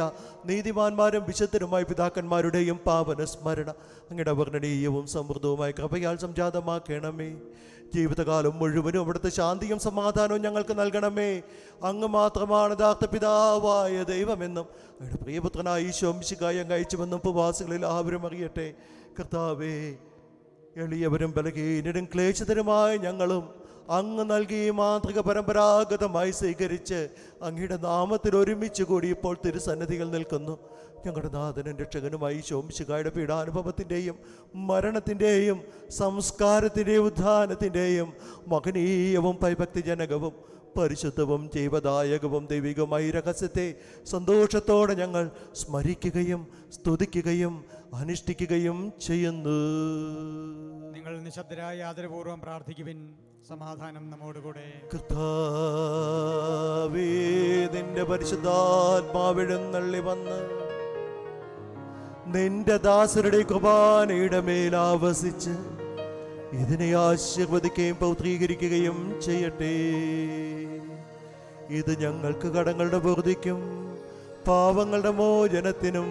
നീതിമാന്മാരും വിശുദ്ധരുമായ പിതാക്കന്മാരുടെയും പാവന സ്മരണ അങ്ങയുടെ വർണ്ണനീയവും സമൃദ്ധവുമായ കൃപയാൽ സംജാതമാക്കണമേ. ജീവിതകാലം മുഴുവനും അവിടുത്തെ ശാന്തിയും സമാധാനവും ഞങ്ങൾക്ക് നൽകണമേ. അങ്ങ് മാത്രമാണ് യഥാർത്ഥ പിതാവായ ദൈവമെന്നും അങ്ങയുടെ പ്രിയപുത്രനായ ഈശോ മിശിഹായെ അങ്ങ് അയച്ചുവെന്നും ഉപവാസികളിൽ ആവരും അറിയട്ടെ. കർത്താവേ, എളിയവരും ബലഹീനരും ക്ലേശിതരുമായ ഞങ്ങളും അങ്ങ് നൽകി മാന്ത്രിക പരമ്പരാഗതമായി സ്വീകരിച്ച് അങ്ങയുടെ നാമത്തിൽ ഒരുമിച്ച് കൂടി ഇപ്പോൾ തിരുസന്നിധികൾ നിൽക്കുന്നു. ഞങ്ങളുടെ നാഥനും രക്ഷകനുമായി ഈശോ മിശിഹായുടെ പീഡാനുഭവത്തിൻ്റെയും മരണത്തിൻ്റെയും സംസ്കാരത്തിൻ്റെയും ഉദ്ധാനത്തിൻ്റെയും മഹനീയവും ഭയഭക്തിജനകവും പരിശുദ്ധവും ജീവദായകവും ദൈവികമായ രഹസ്യത്തെ സന്തോഷത്തോടെ ഞങ്ങൾ സ്മരിക്കുകയും സ്തുതിക്കുകയും അനുഷ്ഠിക്കുകയും ചെയ്യുന്നു. നിങ്ങൾ നിശബ്ദരായി ആദരപൂർവ്വം പ്രാർത്ഥിക്കുവിൻ. സമാധാനം നമ്മോടുകൂടെ. കർത്താവേ, നിന്റെ പരിശുദ്ധാത്മാവിടുന്നള്ളി വന്ന് നിന്റെ ദാസരുടെ കുർബാനയുടെ മേൽ ആവസിച്ച് ഇതിനെ ആശീർവദിക്കുകയും പൗത്രീകരിക്കുകയും ചെയ്യട്ടെ. ഇത് ഞങ്ങൾക്ക് കടങ്ങളുടെ പൂർത്തിക്കും പാവങ്ങളുടെ മോചനത്തിനും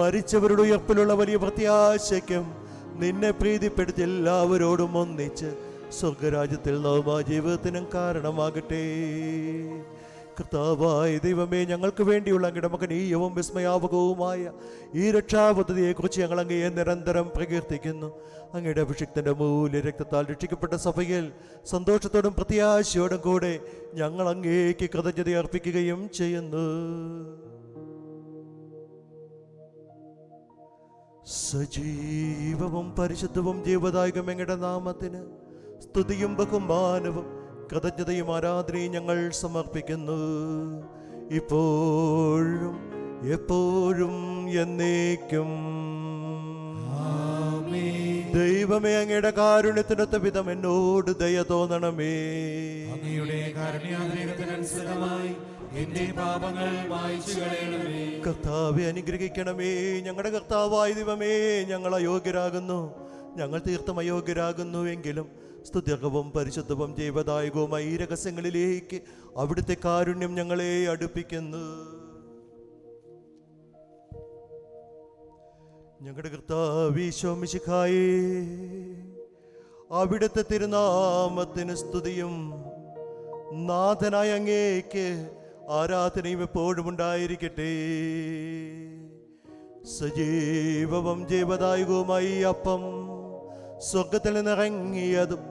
മരിച്ചവരുടെ ഉയർപ്പിലുള്ള വലിയ പ്രത്യാശയ്ക്കും നിന്നെ പ്രീതിപ്പെടുത്തി എല്ലാവരോടും ഒന്നിച്ച് സ്വർഗരാജ്യത്തിൽ നവമാ ജീവിതത്തിനും കാരണമാകട്ടെ. കർത്താവായ ദൈവമേ, ഞങ്ങൾക്ക് വേണ്ടിയുള്ള അങ്ങയുടെ മഹനീയവും വിസ്മയാവകവുമായ ഈ രക്ഷാപദ്ധതിയെക്കുറിച്ച് ഞങ്ങൾ അങ്ങയെ നിരന്തരം പ്രകീർത്തിക്കുന്നു. അങ്ങയുടെ അഭിഷിക്തൻ്റെ മൂല്യ രക്തത്താൽ രക്ഷിക്കപ്പെട്ട സഭയിൽ സന്തോഷത്തോടും പ്രത്യാശയോടും കൂടെ ഞങ്ങൾ അങ്ങേക്ക് കൃതജ്ഞത അർപ്പിക്കുകയും ചെയ്യുന്നു. സജീവവും പരിശുദ്ധവും ജീവദായകം അങ്ങയുടെ നാമത്തിന് സ്തുതിയും ബഹുമാനവും കൃതജ്ഞതയും ആരാധനയും ഞങ്ങൾ സമർപ്പിക്കുന്നു, ഇപ്പോഴും എപ്പോഴും എന്നേക്കും. ദൈവമേ, അങ്ങയുടെ കാരുണ്യത്തിനൊത്ത വിധം എന്നോട് ദയ തോന്നണമേ. അങ്ങയുടെ കാരുണ്യാനുഗ്രഹത്തിനനുസൃതമായി എന്റെ പാപങ്ങൾ മായ്ച്ചു കളയണമേ. കർത്താവെ, അനുഗ്രഹിക്കണമേ. ഞങ്ങളുടെ കർത്താവായ ദൈവമേ, ഞങ്ങൾ അയോഗ്യരാകുന്നു, ഞങ്ങൾ തീർത്ഥം അയോഗ്യരാകുന്നു. എങ്കിലും സ്തുത്യർഹവും പരിശുദ്ധവും ജീവദായകവുമായ ഈ രഹസ്യങ്ങളിലേക്ക് അവിടുത്തെ കാരുണ്യം ഞങ്ങളെ അടുപ്പിക്കുന്നു. ഞങ്ങളുടെ കർത്താവ് ഈശോ മിശിഹായേ, അവിടുത്തെ തിരുനാമത്തിന് സ്തുതിയും നാഥനായ അങ്ങേക്ക് ആരാധനയും എപ്പോഴും ഉണ്ടായിരിക്കട്ടെ. സജീവവും ജീവദായകവുമായി അപ്പം സ്വർഗത്തിൽ നിന്നിറങ്ങിയതും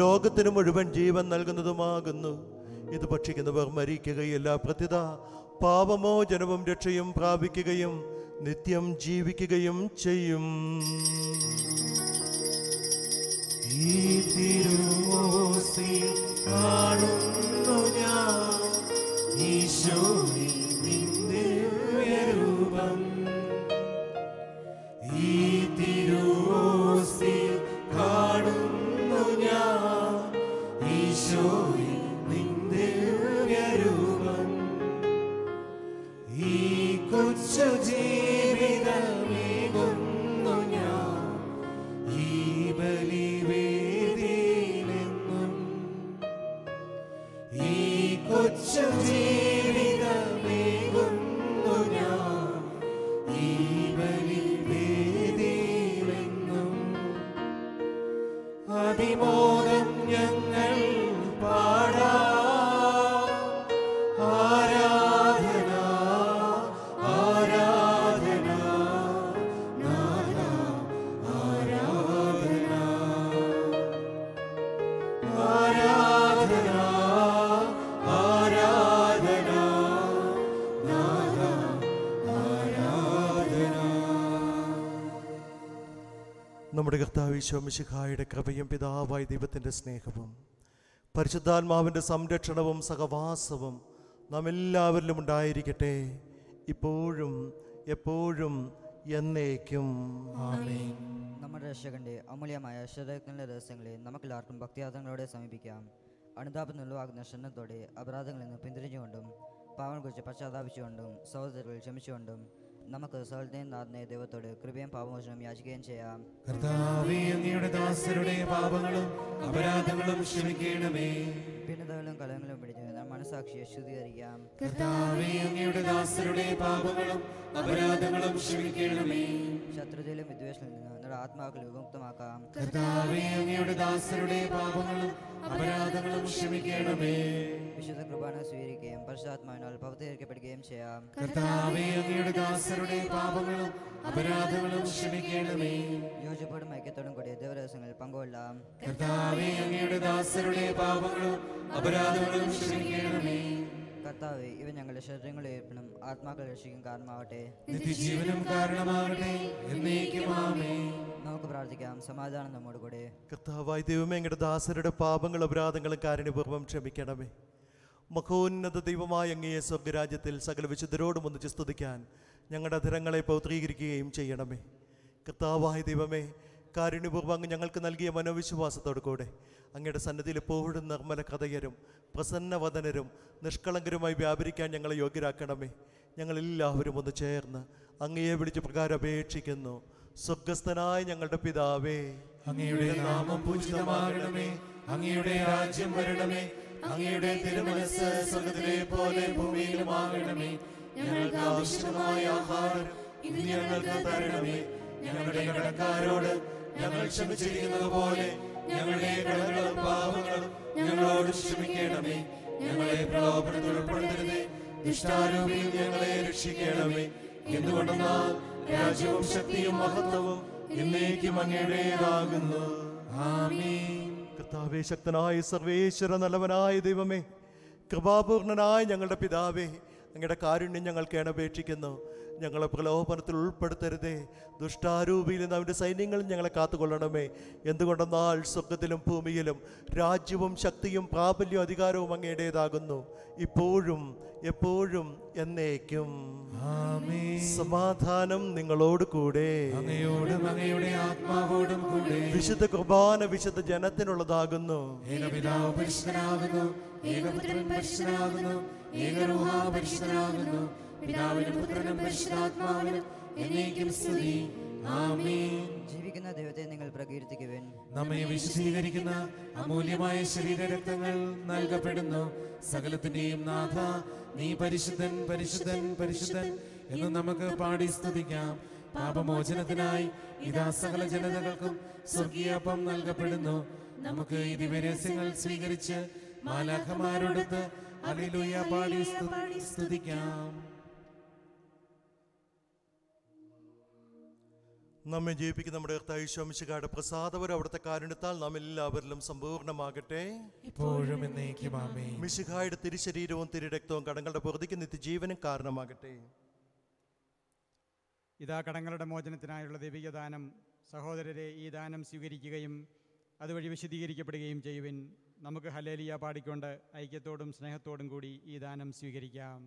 ലോകത്തിന് മുഴുവൻ ജീവൻ നൽകുന്നതുമാകുന്നു. ഇത് ഭക്ഷിക്കുന്നവർ മരിക്കുകയില്ല, പ്രത്യത പാപമോചനവും രക്ഷയും പ്രാപിക്കുകയും നിത്യം ജീവിക്കുകയും ചെയ്യും. ഈ തിരുമോസ്തി കാണുന്നു ഞാൻ ഈശോയിൽ നിന്റെ രൂപം. ഈ തിരുമോസ്തി കാണുന്നു ഞാൻ ഈശോയിൽ നിന്റെ രൂപം. ഈ കൊച്ചു ജീവിതമേകുന്നു ഞാൻ ഈ ബലിവേദിയിലെന്നും. ഈ കൊച്ചു ജീവിതമേകുന്നു ഞാൻ ഈ ബലിവേദിയിലെന്നും. അതിമോദം ഞങ്ങൾ പാടാ ആരാധന ആരാധന ആരാധന. നമ്മുടെ കർത്താവ് ഈശോ മിശിഹായുടെ കൃപയും പിതാവായ ദൈവത്തിൻ്റെ സ്നേഹവും പരിശുദ്ധാത്മാവിൻ്റെ സംരക്ഷണവും സഹവാസവും നാം എല്ലാവരിലും ഉണ്ടായിരിക്കട്ടെ, ഇപ്പോഴും എപ്പോഴും എന്നേക്കും. ആമേൻ. നമ്മുടെ രക്ഷകന്റെ അമൂല്യമായ ശരീരത്തിൻ്റെ രഹസ്യങ്ങളെ നമുക്കെല്ലാവർക്കും ഭക്തിയാദങ്ങളോടെ സമീപിക്കാം. അനുതാപത്തിനുള്ളവാകുന്ന ക്ഷണത്തോടെ അപരാധങ്ങളിൽ നിന്ന് പിന്തിരിഞ്ഞുകൊണ്ടും പാവനെക്കുറിച്ച് പശ്ചാത്താപിച്ചുകൊണ്ടും സഹോദരങ്ങൾ ക്ഷമിച്ചുകൊണ്ടും നമുക്ക് സഹോദരനാഥനായ ദൈവത്തോട് കൃപയും പാപമോചനവും യാചിക്കുകയും ചെയ്യാം. കർത്താവേ, അങ്ങയുടെ ദാസരുടെ പാപങ്ങളും അപരാധങ്ങളും ക്ഷമിക്കണമേ. പിണതകളും കലങ്ങളും പിടിച്ച് നാം മനസാക്ഷിയെ ശുദ്ധീകരിക്കാം. കർത്താവേ, അങ്ങയുടെ ദാസരുടെ പാപങ്ങളും അപരാധങ്ങളും ക്ഷമിക്കണമേ. ശത്രുതയിലും വിദ്വേഷത്തിലും നിന്ന് നമ്മുടെ ആത്മാക്കളെ വിമുക്തമാക്കാം. കർത്താവേ, അങ്ങയുടെ ദാസരുടെ പാപങ്ങളും അപരാധങ്ങളും ക്ഷമിക്കണമേ. വിശുദ്ധ കുർബാന സ്വീകരിക്കുകയും പരിശുദ്ധാത്മാവിനാൽ പവിത്രീകരിക്കപ്പെടുകയും ചെയ്യാം. കർത്താവേ, അങ്ങയുടെ ദാസരുടെ പാപങ്ങളും അപരാധങ്ങളും ക്ഷമിക്കണമേ. യോജിപ്പോടും ഐക്യത്തോടും കൂടി ദൈവരഹസ്യങ്ങളിൽ പങ്കുകൊള്ളാം. കർത്താവേ, അങ്ങയുടെ ദാസരുടെ പാപങ്ങളും അപരാധങ്ങളും ക്ഷമിക്കണമേ. കർത്താവേ, ഇവ ഞങ്ങളുടെ ശരീരങ്ങളെ ഏൽപ്പണം, ആത്മാക്കളെ രക്ഷിക്കും കാരണമാവട്ടെ, നിത്യജീവനും കാരണമാവട്ടെ. നമുക്ക് പ്രാർത്ഥിക്കാം. സമാധാനം നമ്മോട് കൂടെ. കർത്താവായ ദൈവമേ, ഞങ്ങളുടെ ദാസരുടെ പാപങ്ങളും അപരാധങ്ങളും കാരുണ്യപൂർവ്വം ക്ഷമിക്കണമേ. മഹോന്നത ദൈവമായ അങ്ങയെ സ്വർഗ്ഗരാജ്യത്തിൽ സകല വിശുദ്ധരോടും ഒന്നിച്ച് സ്തുതിക്കാൻ ഞങ്ങളുടെ അധരങ്ങളെ പൗത്രീകരിക്കുകയും ചെയ്യണമേ. കർത്താവായ ദൈവമേ, കാരുണ്യപൂർവ്വം അങ്ങ് ഞങ്ങൾക്ക് നൽകിയ മനോവിശ്വാസത്തോടു കൂടെ അങ്ങയുടെ സന്നിധിയിൽ എപ്പോഴും നിർമ്മല കഥയരും പ്രസന്നവദനരും നിഷ്കളങ്കരുമായി വ്യാപരിക്കാൻ ഞങ്ങളെ യോഗ്യരാക്കണമേ. ഞങ്ങളെല്ലാവരും ഒന്ന് ചേർന്ന് അങ്ങയെ വിളിച്ച് പ്രകാരം അപേക്ഷിക്കുന്നു. സ്വർഗസ്ഥനായ ഞങ്ങളുടെ പിതാവേ, അങ്ങയുടെ നാമം പൂജിതമാകണമേ. അങ്ങയുടെ രാജ്യം വരണമേ. അങ്ങയുടെ തിരുമനസ്സ് സ്വർഗ്ഗത്തിലെ പോലെ ഭൂമിയിലുമാകണമേ. ഞങ്ങൾക്ക് ആവശ്യമായ ആഹാരം ഇന്ന് ഞങ്ങൾക്ക് തരണമേ. ഞങ്ങളുടെ കടക്കാരോട് ഞങ്ങൾ ക്ഷമിച്ചിരിക്കുന്നത് പോലെ ഞങ്ങളുടെ കടങ്ങളും പാപങ്ങളും ഞങ്ങളോട് ക്ഷമിക്കണമേ. ഞങ്ങളെ പ്രലോഭനത്തിൽ ഉൾപ്പെടുത്തരുതേ, ദുഷ്ടാരൂപിയിൽ ഞങ്ങളെ രക്ഷിക്കണമേ. എന്തുകൊണ്ടെന്നാൽ രാജ്യവും ശക്തിയും മഹത്വവും എന്നേക്കും അങ്ങയുടേതാകുന്നു. ആമീൻ. കർത്താവേ, ശക്തനായ സർവേശ്വര നല്ലവനായ ദൈവമേ, കൃപാപൂർണനായ ഞങ്ങളുടെ പിതാവേ, അങ്ങയുടെ കാരുണ്യം ഞങ്ങൾ കേണപേക്ഷിക്കുന്നു. ഞങ്ങളെ പ്രലോഭനത്തിൽ ഉൾപ്പെടുത്തരുതേ, ദുഷ്ടാരൂപിയിൽ നിന്ന് അവൻ്റെ സൈന്യങ്ങളിൽ ഞങ്ങളെ കാത്തുകൊള്ളണമേ. എന്തുകൊണ്ടെന്നാൽ സ്വർഗത്തിലും ഭൂമിയിലും രാജ്യവും ശക്തിയും പ്രാബല്യവും അധികാരവും അങ്ങയുടേതാകുന്നു, ഇപ്പോഴും എപ്പോഴും എന്നേക്കും. ആമേൻ. സമാധാനം നിങ്ങളോട് കൂടെ. അങ്ങയോടും അങ്ങയുടെ ആത്മാവോടും കൂടെ. വിശുദ്ധ കുർബാന വിശുദ്ധ ജനത്തിനുള്ളതാകുന്നു. ജീവിക്കുന്ന ദൈവത്തെ നിങ്ങൾ പ്രകീർത്തിക്കുവിൻ. നമ്മെ വിശുദ്ധീകരിക്കുന്ന അമൂല്യമായ ശരീരരക്തങ്ങൾ നൽകപ്പെടുന്നു. സകലത്തിന്റെയും നാഥ നീ പരിശുദ്ധൻ, പരിശുദ്ധൻ, പരിശുദ്ധൻ എന്ന് നമുക്ക് പാടി സ്തുതിക്കാം. പാപമോചനത്തിനായി ഇതാ സകല ജനതകൾക്കും സ്വർഗീയപ്പം നൽകപ്പെടുന്നു. നമുക്ക് ഈ ദിവ്യരഹസ്യങ്ങൾ സ്വീകരിച്ച് മാലാഖമാരോടൊത്ത് ഹല്ലേലൂയ പാടി സ്തുതിക്കാം. നമ്മെ ജീവിപ്പിക്കുന്ന നമ്മുടെ കർത്താവ് ഈശോ മിശിഹായുടെ പ്രസാദപരം അവിടുത്തെ കാരുണ്യത്താൽ നാം എല്ലാവരിലും സമ്പൂർണ്ണമാകട്ടെ, ഇപ്പോഴും എന്നേക്കും. ആമേൻ. മിശിഹായുടെ തിരുശരീരവും തിരുരക്തവും കടങ്ങളുടെ പുറത്തേക്ക് നിത്യജീവനും കാരണമാകട്ടെ. ഇതാ കടങ്ങളുടെ മോചനത്തിനായുള്ള ദൈവികദാനം. സഹോദരരെ, ഈ ദാനം സ്വീകരിക്കുകയും അതുവഴി വിശദീകരിക്കപ്പെടുകയും ചെയ്യുവിൻ. നമുക്ക് ഹല്ലേലൂയ പാടിക്കൊണ്ട് ഐക്യത്തോടും സ്നേഹത്തോടും കൂടി ഈ ദാനം സ്വീകരിക്കാം.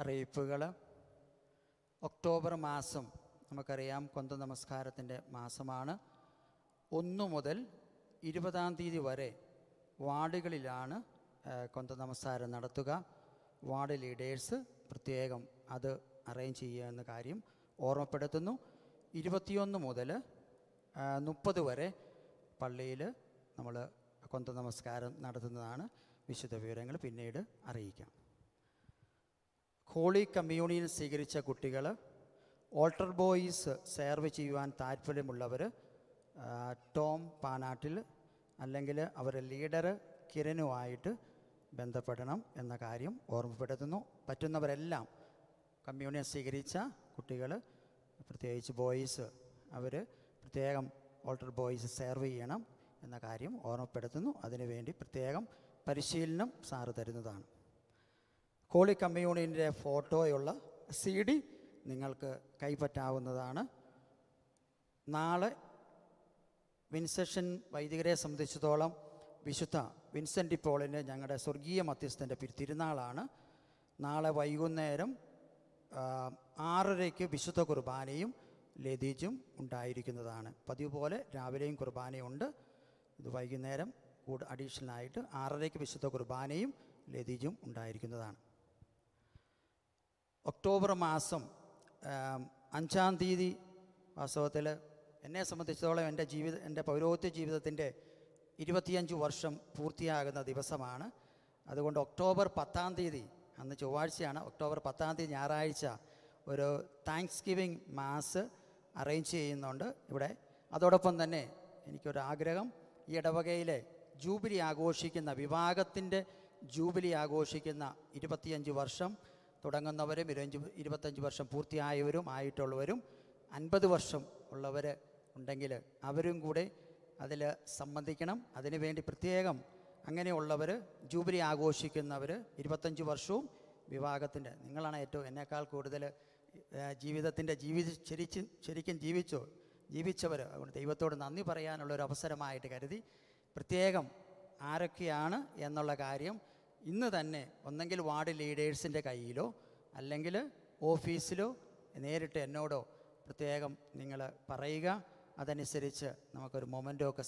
അറിയിപ്പുകൾ ഒക്ടോബർ മാസം നമുക്കറിയാം കൊന്ത നമസ്കാരത്തിൻ്റെ മാസമാണ്. ഒന്ന് മുതൽ ഇരുപതാം തീയതി വരെ വാർഡുകളിലാണ് കൊന്ത നമസ്കാരം നടത്തുക. വാർഡ് ലീഡേഴ്സ് പ്രത്യേകം അത് അറേഞ്ച് ചെയ്യുക എന്ന കാര്യം ഓർമ്മപ്പെടുത്തുന്നു. ഇരുപത്തിയൊന്ന് മുതൽ മുപ്പത് വരെ പള്ളിയിൽ നമ്മൾ കൊന്ത നമസ്കാരം നടത്തുന്നതാണ്. വിശദ വിവരങ്ങൾ പിന്നീട് അറിയിക്കാം. ഹോളി കമ്മ്യൂണിയൻ സ്വീകരിച്ച കുട്ടികൾ, ഓൾട്ടർ ബോയ്സ് സെർവ് ചെയ്യുവാൻ താല്പര്യമുള്ളവർ ടോം പാനാട്ടിൽ അല്ലെങ്കിൽ അവരുടെ ലീഡർ കിരനുമായിട്ട് ബന്ധപ്പെടണം എന്ന കാര്യം ഓർമ്മപ്പെടുത്തുന്നു. പറ്റുന്നവരെല്ലാം കമ്മ്യൂണിയൻ സ്വീകരിച്ച കുട്ടികൾ, പ്രത്യേകിച്ച് ബോയ്സ്, അവർ പ്രത്യേകം ഓൾട്ടർ ബോയ്സ് സെർവ് ചെയ്യണം എന്ന കാര്യം ഓർമ്മപ്പെടുത്തുന്നു. അതിനുവേണ്ടി പ്രത്യേകം പരിശീലനം സാറ് തരുന്നതാണ്. ഹോളി കമ്മ്യൂണിൻ്റെ ഫോട്ടോയുള്ള സി ഡി നിങ്ങൾക്ക് കൈപ്പറ്റാവുന്നതാണ്. നാളെ വിൻസെഷൻ വൈദികരെ സംബന്ധിച്ചിടത്തോളം വിശുദ്ധ വിൻസെൻ്റ് പോളിൻ്റെ ഞങ്ങളുടെ സ്വർഗീയ മധ്യസ്ഥൻ്റെ തിരുനാളാണ്. നാളെ വൈകുന്നേരം ആറരയ്ക്ക് വിശുദ്ധ കുർബാനയും ലതീജും ഉണ്ടായിരിക്കുന്നതാണ്. പതിവ് പോലെ രാവിലെയും കുർബാനയുണ്ട്. ഇത് വൈകുന്നേരം കൂടുതൽ അഡീഷണലായിട്ട് ആറരയ്ക്ക് വിശുദ്ധ കുർബാനയും ലതീജും ഉണ്ടായിരിക്കുന്നതാണ്. ഒക്ടോബർ മാസം അഞ്ചാം തീയതി വാസ്തവത്തിൽ എന്നെ സംബന്ധിച്ചിടത്തോളം എൻ്റെ ജീവിത എൻ്റെ പൗരോഹിത്യ ജീവിതത്തിൻ്റെ ഇരുപത്തിയഞ്ച് വർഷം പൂർത്തിയാകുന്ന ദിവസമാണ്. അതുകൊണ്ട് ഒക്ടോബർ പത്താം തീയതി, അന്ന് ചൊവ്വാഴ്ചയാണ്, ഒക്ടോബർ പത്താം തീയതി ഞായറാഴ്ച ഒരു താങ്ക്സ് ഗിവിംഗ് മാസ് അറേഞ്ച് ചെയ്യുന്നുണ്ട് ഇവിടെ. അതോടൊപ്പം തന്നെ എനിക്കൊരാഗ്രഹം, ഈ ഇടവകയിലെ ജൂബിലി ആഘോഷിക്കുന്ന വിഭാഗത്തിൻ്റെ ജൂബിലി ആഘോഷിക്കുന്ന ഇരുപത്തിയഞ്ച് വർഷം തുടങ്ങുന്നവരും ഇരുപഞ്ച് ഇരുപത്തഞ്ച് വർഷം പൂർത്തിയായവരും ആയിട്ടുള്ളവരും അൻപത് വർഷം ഉള്ളവർ ഉണ്ടെങ്കിൽ അവരും കൂടെ അതിൽ സംബന്ധിക്കണം. അതിനുവേണ്ടി പ്രത്യേകം അങ്ങനെയുള്ളവർ ജൂബിലി ആഘോഷിക്കുന്നവർ ഇരുപത്തഞ്ച് വർഷവും വിവാഹത്തിൻ്റെ നിങ്ങളാണ് ഏറ്റവും എന്നേക്കാൾ കൂടുതൽ ജീവിതത്തിൻ്റെ ജീവി ശരിച്ച് ശരിക്കും ജീവിച്ചോ ജീവിച്ചവർ അതുകൊണ്ട് ദൈവത്തോട് നന്ദി പറയാനുള്ളൊരു അവസരമായിട്ട് കരുതി പ്രത്യേകം ആരൊക്കെയാണ് എന്നുള്ള കാര്യം ഇന്ന് തന്നെ ഒന്നെങ്കിൽ വാർഡ് ലീഡേഴ്സിൻ്റെ കയ്യിലോ അല്ലെങ്കിൽ ഓഫീസിലോ നേരിട്ട് എന്നോടോ പ്രത്യേകം നിങ്ങൾ പറയുക. അതനുസരിച്ച് നമുക്കൊരു മൊമെൻ്റോ ഒക്കെ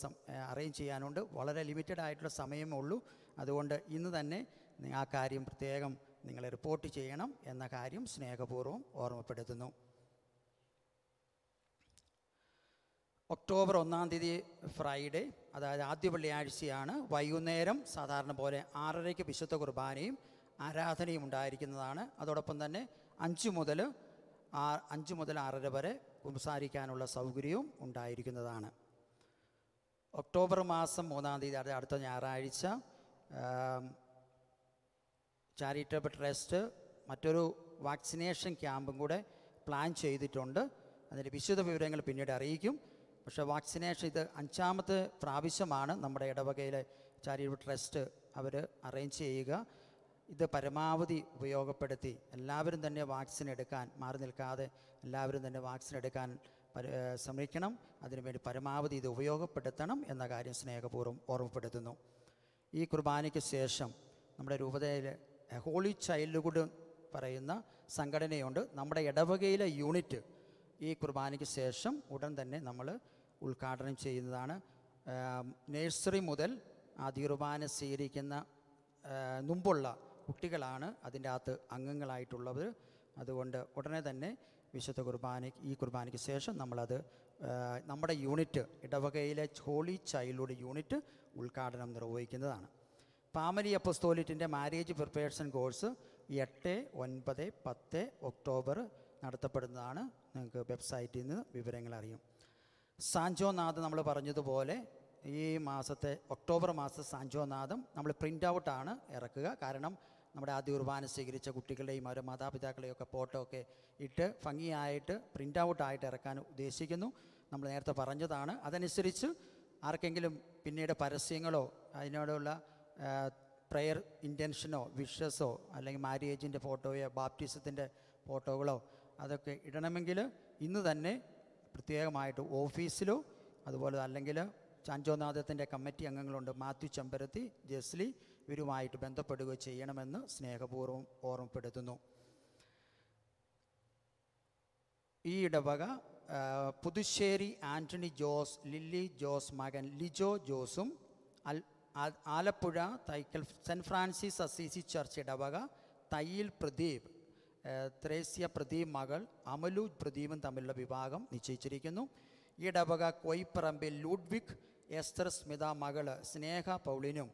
അറേഞ്ച് ചെയ്യാനുണ്ട്. വളരെ ലിമിറ്റഡ് ആയിട്ടുള്ള സമയമേ ഉള്ളൂ. അതുകൊണ്ട് ഇന്ന് തന്നെ ആ കാര്യം പ്രത്യേകം നിങ്ങൾ റിപ്പോർട്ട് ചെയ്യണം എന്ന കാര്യം സ്നേഹപൂർവ്വം ഓർമ്മപ്പെടുത്തുന്നു. ഒക്ടോബർ ഒന്നാം തീയതി ഫ്രൈഡേ, അതായത് ആദ്യ വെള്ളിയാഴ്ചയാണ്. വൈകുന്നേരം സാധാരണ പോലെ ആറരയ്ക്ക് വിശുദ്ധ കുർബാനയും ആരാധനയും ഉണ്ടായിരിക്കുന്നതാണ്. അതോടൊപ്പം തന്നെ അഞ്ച് മുതൽ ആ അഞ്ച് മുതൽ ആറര വരെ സംസാരിക്കാനുള്ള സൗകര്യവും ഉണ്ടായിരിക്കുന്നതാണ്. ഒക്ടോബർ മാസം മൂന്നാം തീയതി അടുത്ത ഞായറാഴ്ച ചാരിറ്റബിൾ ട്രസ്റ്റ് മറ്റൊരു വാക്സിനേഷൻ ക്യാമ്പും കൂടെ പ്ലാൻ ചെയ്തിട്ടുണ്ട്. അതിൻ്റെ വിശദ വിവരങ്ങൾ പിന്നീട് അറിയിക്കും. പക്ഷേ വാക്സിനേഷൻ ഇത് അഞ്ചാമത്തെ പ്രാവശ്യമാണ് നമ്മുടെ ഇടവകയിലെ ചാരിറ്റബിൾ ട്രസ്റ്റ് അവർ അറേഞ്ച് ചെയ്യുക. ഇത് പരമാവധി ഉപയോഗപ്പെടുത്തി എല്ലാവരും തന്നെ വാക്സിൻ എടുക്കാൻ മാറി നിൽക്കാതെ എല്ലാവരും തന്നെ വാക്സിൻ എടുക്കാൻ ശ്രമിക്കണം. അതിനുവേണ്ടി പരമാവധി ഇത് ഉപയോഗപ്പെടുത്തണം എന്ന കാര്യം സ്നേഹപൂർവ്വം ഓർമ്മപ്പെടുത്തുന്നു. ഈ കുർബാനയ്ക്ക് ശേഷം നമ്മുടെ രൂപതയിലെ ഹോളി ചൈൽഡ്ഹുഡ് പറയുന്ന സംഘടനയുണ്ട്. നമ്മുടെ ഇടവകയിലെ യൂണിറ്റ് ഈ കുർബാനയ്ക്ക് ശേഷം ഉടൻ തന്നെ നമ്മൾ ഉദ്ഘാടനം ചെയ്യുന്നതാണ്. നേഴ്സറി മുതൽ ആദ്യ കുർബാന സ്വീകരിക്കുന്ന മുമ്പുള്ള കുട്ടികളാണ് അതിൻ്റെ അകത്ത് അംഗങ്ങളായിട്ടുള്ളത്. അതുകൊണ്ട് ഉടനെ തന്നെ വിശുദ്ധ കുർബാന ഈ കുർബാനയ്ക്ക് ശേഷം നമ്മളത് നമ്മുടെ യൂണിറ്റ് ഇടവകയിലെ ഹോളി ചൈൽഡ്ഹുഡ് യൂണിറ്റ് ഉദ്ഘാടനം നിർവഹിക്കുന്നതാണ്. പാമലി അപ്പസ്തോലിറ്റിൻ്റെ മാരേജ് പ്രിപ്പറേഷൻ കോഴ്സ് എട്ട് ഒൻപത് പത്ത് ഒക്ടോബർ നടത്തപ്പെടുന്നതാണ്. നിങ്ങൾക്ക് വെബ്സൈറ്റിൽ നിന്ന് വിവരങ്ങൾ അറിയും. സാഞ്ചോനാഥ് നമ്മൾ പറഞ്ഞതുപോലെ ഈ മാസത്തെ ഒക്ടോബർ മാസത്തെ സാഞ്ചോനാഥം നമ്മൾ പ്രിൻ്റ് ഔട്ടാണ് ഇറക്കുക. കാരണം നമ്മുടെ ആദ്യ കുർബാന സ്വീകരിച്ച കുട്ടികളുടെയും അവരുടെ മാതാപിതാക്കളെയൊക്കെ ഫോട്ടോ ഒക്കെ ഇട്ട് ഭംഗിയായിട്ട് പ്രിൻ്റ് ഔട്ടായിട്ട് ഇറക്കാൻ ഉദ്ദേശിക്കുന്നു. നമ്മൾ നേരത്തെ പറഞ്ഞതാണ്. അതനുസരിച്ച് ആർക്കെങ്കിലും പിന്നീട് പരസ്യങ്ങളോ അതിനോടുള്ള പ്രെയർ ഇൻറ്റൻഷനോ വിഷസോ അല്ലെങ്കിൽ മാരേജിൻ്റെ ഫോട്ടോയോ ബാപ്റ്റിസത്തിൻ്റെ ഫോട്ടോകളോ അതൊക്കെ ഇടണമെങ്കിൽ ഇന്ന് തന്നെ പ്രത്യേകമായിട്ട് ഓഫീസിലോ അതുപോലെ അല്ലെങ്കിൽ ചാഞ്ചോനാഥത്തിൻ്റെ കമ്മിറ്റി അംഗങ്ങളുണ്ട് മാത്യു ചെമ്പരത്തി ജസ്ലി ഇവരുമായിട്ട് ബന്ധപ്പെടുക ചെയ്യണമെന്ന് സ്നേഹപൂർവ്വം ഓർമ്മപ്പെടുത്തുന്നു. ഈ ഇടവക പുതുശ്ശേരി ആൻ്റണി ജോസ് ലില്ലി ജോസ് മകൻ ലിജോ ജോസും അൽ Alappuzha Thaikkal cent Francis Assisi church ഇടവക തയ്യിൽ പ്രദീപ് ത്രേസ്യ പ്രദീപ് മകൾ അമലു പ്രദീപും തമ്മിലുള്ള വിഭാഗം നിശ്ചയിച്ചിരിക്കുന്നു. ഈ ഇടവക കൊയ്പ്പറമ്പിൽ ലൂഡ്വിക് എസ്തർ സ്മിത മകൾ സ്നേഹ പൗളിനും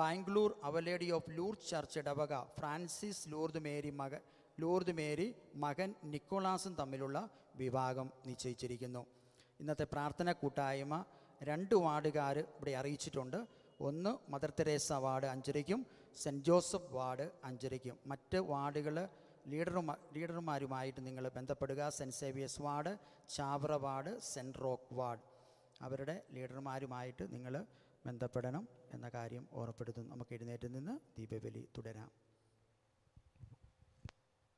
ബാംഗ്ലൂർ our lady of Lourdes church ഇടവക ഫ്രാൻസിസ് ലൂർദ് മേരി മകൻ ലൂർദ് മേരി മകൻ നിക്കോളാസും തമ്മിലുള്ള വിഭാഗം നിശ്ചയിച്ചിരിക്കുന്നു. ഇന്നത്തെ പ്രാർത്ഥന കൂട്ടായ്മ രണ്ട് വാർഡുകാർ ഇവിടെ അറിയിച്ചിട്ടുണ്ട്. ഒന്ന് മദർ തെരേസ വാർഡ് അഞ്ചരയ്ക്കും സെൻറ്റ് ജോസഫ് വാർഡ് അഞ്ചരയ്ക്കും. മറ്റ് വാർഡുകൾ ലീഡറുമാ ലീഡർമാരുമായിട്ട് നിങ്ങൾ ബന്ധപ്പെടുക. Cent Xavier's ward Chavara ward cent Rock ward അവരുടെ ലീഡർമാരുമായിട്ട് നിങ്ങൾ ബന്ധപ്പെടണം എന്ന കാര്യം ഓർമ്മപ്പെടുത്തുന്നു. നമുക്ക് എഴുന്നേറ്റ് നിന്ന് ദീപബലി തുടരാം.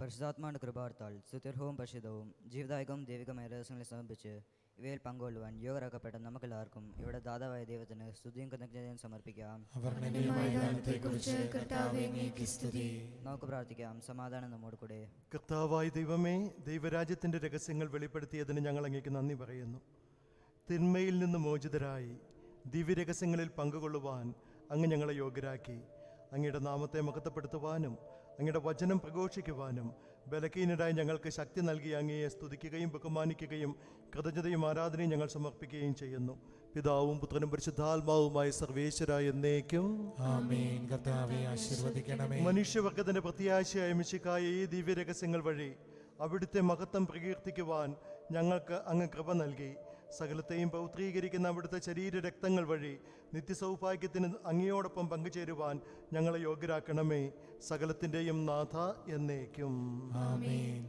പരിശുദ്ധാത്മാവിൻ്റെ കൃപാർത്താൽ സുത്യർഹവും പരിശുദ്ധവും ജീവിതായകവും ദൈവികമായ രഹസ്യങ്ങളെ സമർപ്പിച്ച് ഇവയിൽ പങ്കുകൊള്ളുവാൻ യോഗരാക്കപ്പെട്ട നമുക്കെല്ലാവർക്കും ഇവിടെ ദാതാവായ ദൈവത്തിന് സ്തുതിയും കൃതജ്ഞതയും സമർപ്പിക്കാം. നമുക്ക് പ്രാർത്ഥിക്കാം. സമാധാനം നമ്മോട് കൂടെ. കർത്താവായ ദൈവമേ, ദൈവരാജ്യത്തിൻ്റെ രഹസ്യങ്ങൾ വെളിപ്പെടുത്തിയതിന് ഞങ്ങൾ അങ്ങേക്ക് നന്ദി പറയുന്നു. തിന്മയിൽ നിന്ന് മോചിതരായി ദിവ്യരഹസ്യങ്ങളിൽ പങ്കുകൊള്ളുവാൻ അങ്ങ് ഞങ്ങളെ യോഗ്യരാക്കി. അങ്ങയുടെ നാമത്തെ മഹത്വപ്പെടുത്തുവാനും അങ്ങയുടെ വചനം പ്രഘോഷിക്കുവാനും ബലഹീനരായി ഞങ്ങൾക്ക് ശക്തി നൽകി അങ്ങയെ സ്തുതിക്കുകയും ബഹുമാനിക്കുകയും കൃതജ്ഞതയും ആരാധനയും ഞങ്ങൾ സമർപ്പിക്കുകയും ചെയ്യുന്നു. പിതാവും പുത്രനും പരിശുദ്ധാത്മാവുമായ സർവേശ്വര എന്നേക്കും ആമേൻ. കർത്താവേ ആശീർവദിക്കണമേ. മനുഷ്യവർഗത്തിൻ്റെ പ്രത്യാശയായ മിശിഹായ ഈ ദിവ്യരഹസ്യങ്ങൾ വഴി അവിടുത്തെ മഹത്വം പ്രകീർത്തിക്കുവാൻ ഞങ്ങൾക്ക് അങ്ങ് കൃപ നൽകി. സകലത്തെയും പൗത്രീകരിക്കുന്ന അവിടുത്തെ ശരീരരക്തങ്ങൾ വഴി നിത്യസൗഭാഗ്യത്തിന് അങ്ങയോടൊപ്പം പങ്കുചേരുവാൻ ഞങ്ങളെ യോഗ്യരാക്കണമേ. സകലത്തിൻ്റെയും നാഥ എന്നേക്കും. ആമേൻ.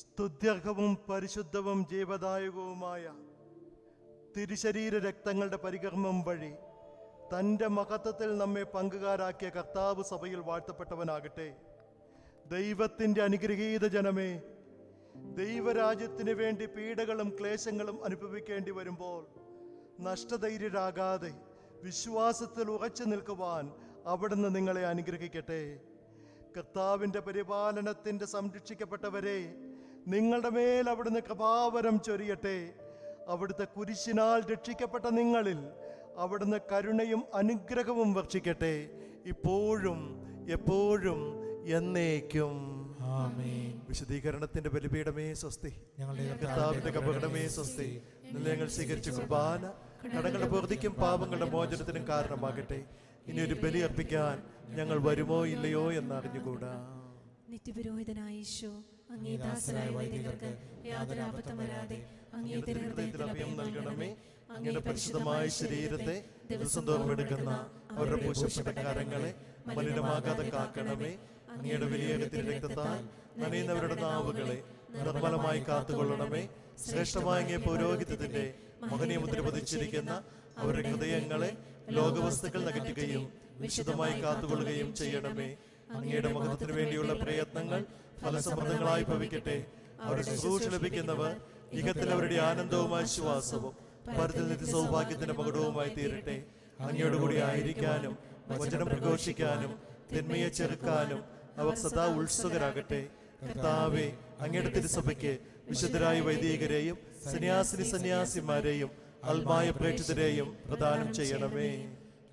സ്തുത്യർഹവും പരിശുദ്ധവും ജീവദായകവുമായ തിരുശരീര രക്തങ്ങളുടെ പരികർമ്മം വഴി തൻ്റെ മഹത്വത്തിൽ നമ്മെ പങ്കുകാരാക്കിയ കർത്താവ് സഭയിൽ വാഴ്ത്തപ്പെട്ടവനാകട്ടെ. ദൈവത്തിൻ്റെ അനുഗ്രഹീത ജനമേ, ദൈവരാജ്യത്തിന് വേണ്ടി പീഡകളും ക്ലേശങ്ങളും അനുഭവിക്കേണ്ടി വരുമ്പോൾ നഷ്ടധൈര്യരാകാതെ വിശ്വാസത്തിൽ ഉറച്ചു നിൽക്കുവാൻ അവിടുന്ന് നിങ്ങളെ അനുഗ്രഹിക്കട്ടെ. കർത്താവിൻ്റെ പരിപാലനത്തിൻ്റെ സംരക്ഷിക്കപ്പെട്ടവരെ, നിങ്ങളുടെ മേൽ അവിടുന്ന് കൃപാവരം ചൊരിയട്ടെ. അവിടുത്തെ കുരിശിനാൽ രക്ഷിക്കപ്പെട്ട നിങ്ങളിൽ അവിടുന്ന് കരുണയും അനുഗ്രഹവും വർഷിക്കട്ടെ, ഇപ്പോഴും എപ്പോഴും എന്നേക്കും. ആമേൻ. വിശദീകരണത്തിന്റെ ബലിപീഠമേ സ്വസ്തി, ഞങ്ങളുടെ കർത്താവിന്റെ കപടമേ സ്വസ്തി. ഞങ്ങൾ സ്വീകരിച്ച കുർബാന കടങ്ങളുടെ പൂർത്തിക്കും പാപങ്ങളുടെ മോചനത്തിനും കാരണമാകട്ടെ. ഇനി ഒരു ബലി അർപ്പിക്കാൻ ഞങ്ങൾ വരുമോ ഇല്ലയോ എന്നറിഞ്ഞുകൂടാ. നിത്യപുരോഹിതനായ യേശു, അങ്ങേ ദാസരായ വൈദികർക്ക് യാതൊരു ആപത്തും വരാതെ അങ്ങേ ഹൃദയത്തിൽ അഭയം നൽകണമേ. അങ്ങയുടെ പരിശുദ്ധമായ ശരീരത്തെ ദിവസം തോറും എടുക്കുന്ന അവരുടെ പൂശപ്പെട്ട കരങ്ങളെ മലിനമാകാതെ കാക്കണമേ. അങ്ങയുടെ വലിയ രക്തത്താൽ നനയുന്നവരുടെ നാവുകളെ നിർമ്മലമായി കാത്തുകൊള്ളണമേ. ശ്രേഷ്ഠമായ അങ്ങേ പൗരോഹിത്യത്തിന്റെ മകനെ മുദ്ര പതിച്ചിരിക്കുന്ന അവരുടെ ഹൃദയങ്ങളെ ലോകവസ്തുക്കൾ അകറ്റുകയും വിശുദ്ധമായി കാത്തുകൊള്ളുകയും ചെയ്യണമേ. അങ്ങയുടെ മഹത്വത്തിന് വേണ്ടിയുള്ള പ്രയത്നങ്ങൾ ഫലസമൃദ്ധങ്ങളായി ഭവിക്കട്ടെ. അവരുടെ ശുശ്രൂഷ ലഭിക്കുന്നവർ ഇഹത്തിൽ അവരുടെ ആനന്ദവും ആശ്വാസവും പരത്തിൽ നിത്യ സൗഭാഗ്യത്തിന്റെ മകുടവുമായി തീരട്ടെ. അങ്ങയോടുകൂടി ആയിരിക്കാനും വചനം പ്രഘോഷിക്കാനും തിന്മയെ ചെറുക്കാനും അവർ സദാ ഉത്സുകരാകട്ടെ. കർത്താവേ, അങ്ങയുടെ തിരുസഭയ്ക്ക് വിശുദ്ധരായ വൈദികരെയും സന്യാസിനി സന്യാസിമാരെയും ആത്മായ പ്രേക്ഷിതരെയും പ്രദാനം ചെയ്യണമേ.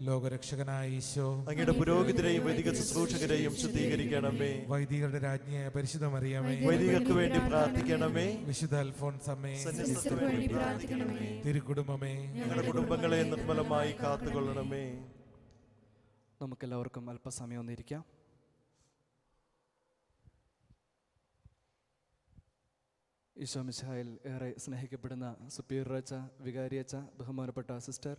ലോകരക്ഷകനായ ഈശോ, അങ്ങയുടെ പുരോഹിതരെയും വൈദിക ശുശ്രൂഷകരെയും ശുദ്ധീകരിക്കണമേ. വൈദികരുടെ രാജ്ഞിയായ പരിശുദ്ധ മറിയമേ, വൈദികർക്ക് വേണ്ടി പ്രാർത്ഥിക്കണമേ. വിശുദ്ധ അൽഫോൻസമ്മേ, സന്യസ്തർക്ക് വേണ്ടി പ്രാർത്ഥിക്കണമേ. തിരുകുടുംബമേ, ഞങ്ങളുടെ കുടുംബങ്ങളെ നിർമ്മലമായി കാത്തുകൊള്ളണമേ. നമുക്കെല്ലാവർക്കും അല്പസമയം ഒന്നിരിക്കാം. ഈശോ മിശിഹായിൽ ഏറെ സ്നേഹിക്കപ്പെടുന്ന സുപ്പീർ അച്ച, വികാരിയച്ച, ബഹുമാനപ്പെട്ട സിസ്റ്റർ,